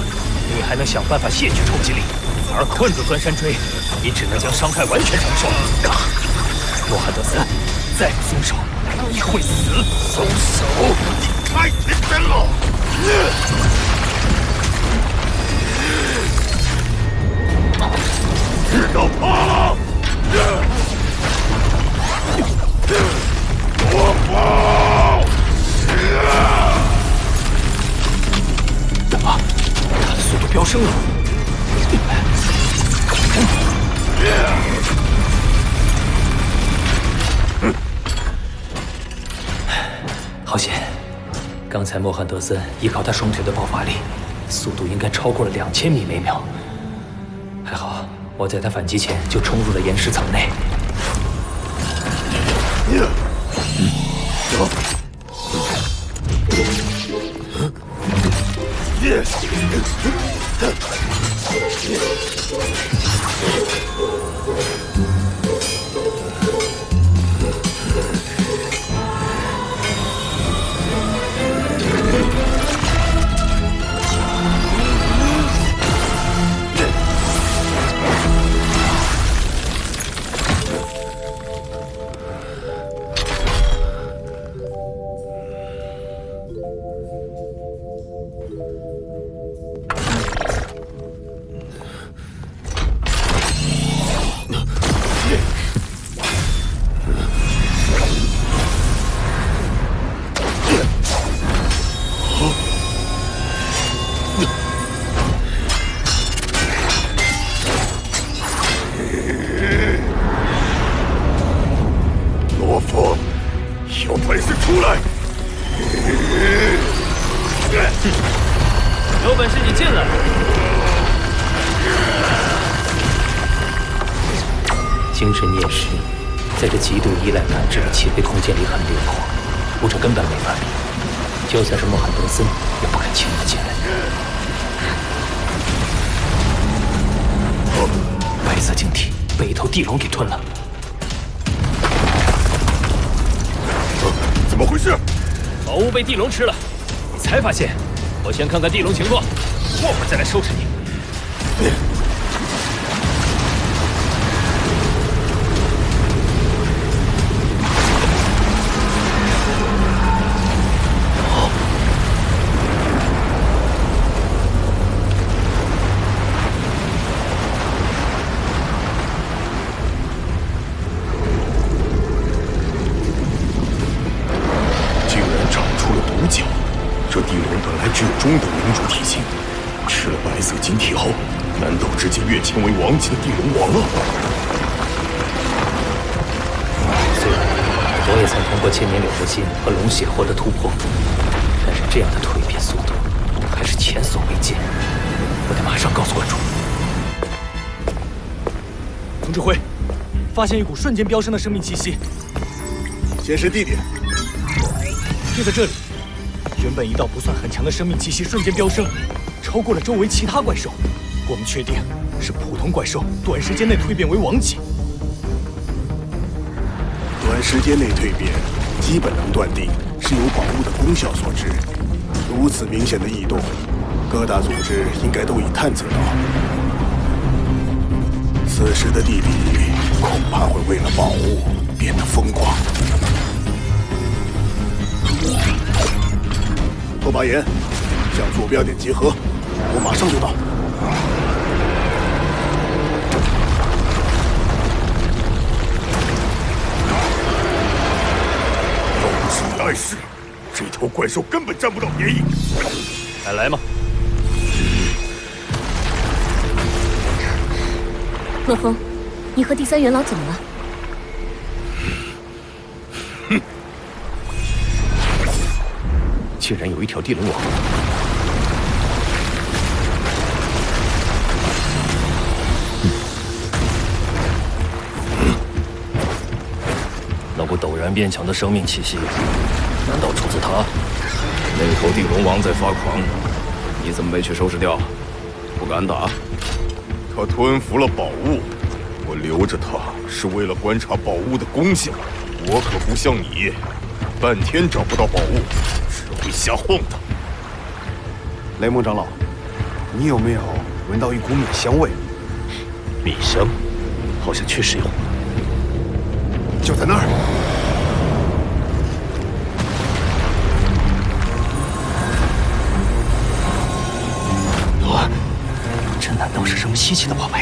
你还能想办法卸去冲击力，而困住钻山锥，你只能将伤害完全承受。嘎！罗汉德三，再不松手，你会死！松手！你太天真了！知道怕了？我跑！ 啊！他的速度飙升了。嗯、好险！刚才莫汉德森依靠他双腿的爆发力，速度应该超过了两千米每秒。还好，我在他反击前就冲入了岩石层内。嗯嗯 Yes. 佛，有本事出来！有本事你进来！精神念师在这极度依赖感知的起飞空间里很灵活，武者根本没法比，就算是穆罕德森也不敢轻易进来。 白色晶体被一头地龙给吞了，怎么回事？宝物被地龙吃了，你才发现？我先看看地龙情况，过会儿再来收拾你。和龙血获得突破，但是这样的蜕变速度还是前所未见。我得马上告诉馆主。总指挥，发现一股瞬间飙升的生命气息。显示地点，就在这里。原本一道不算很强的生命气息瞬间飙升，超过了周围其他怪兽。我们确定是普通怪兽短时间内蜕变为王级。短时间内蜕变。 基本能断定是由宝物的功效所致。如此明显的异动，各大组织应该都已探测到。此时的地底恐怕会为了宝物变得疯狂。拓跋炎，向坐标点集合，我马上就到。 碍事，这头怪兽根本占不到便宜。还来吗？洛风，你和第三元老怎么了？哼！竟然有一条地龙王！嗯嗯、那股陡然变强的生命气息。 难道出自他？那头地龙王在发狂，你怎么没去收拾掉？不敢打？他吞服了宝物，我留着他是为了观察宝物的功效。我可不像你，半天找不到宝物，只会瞎晃荡。雷蒙长老，你有没有闻到一股米香味？米香，好像确实有。就在那儿。 难道是什么稀奇的宝贝？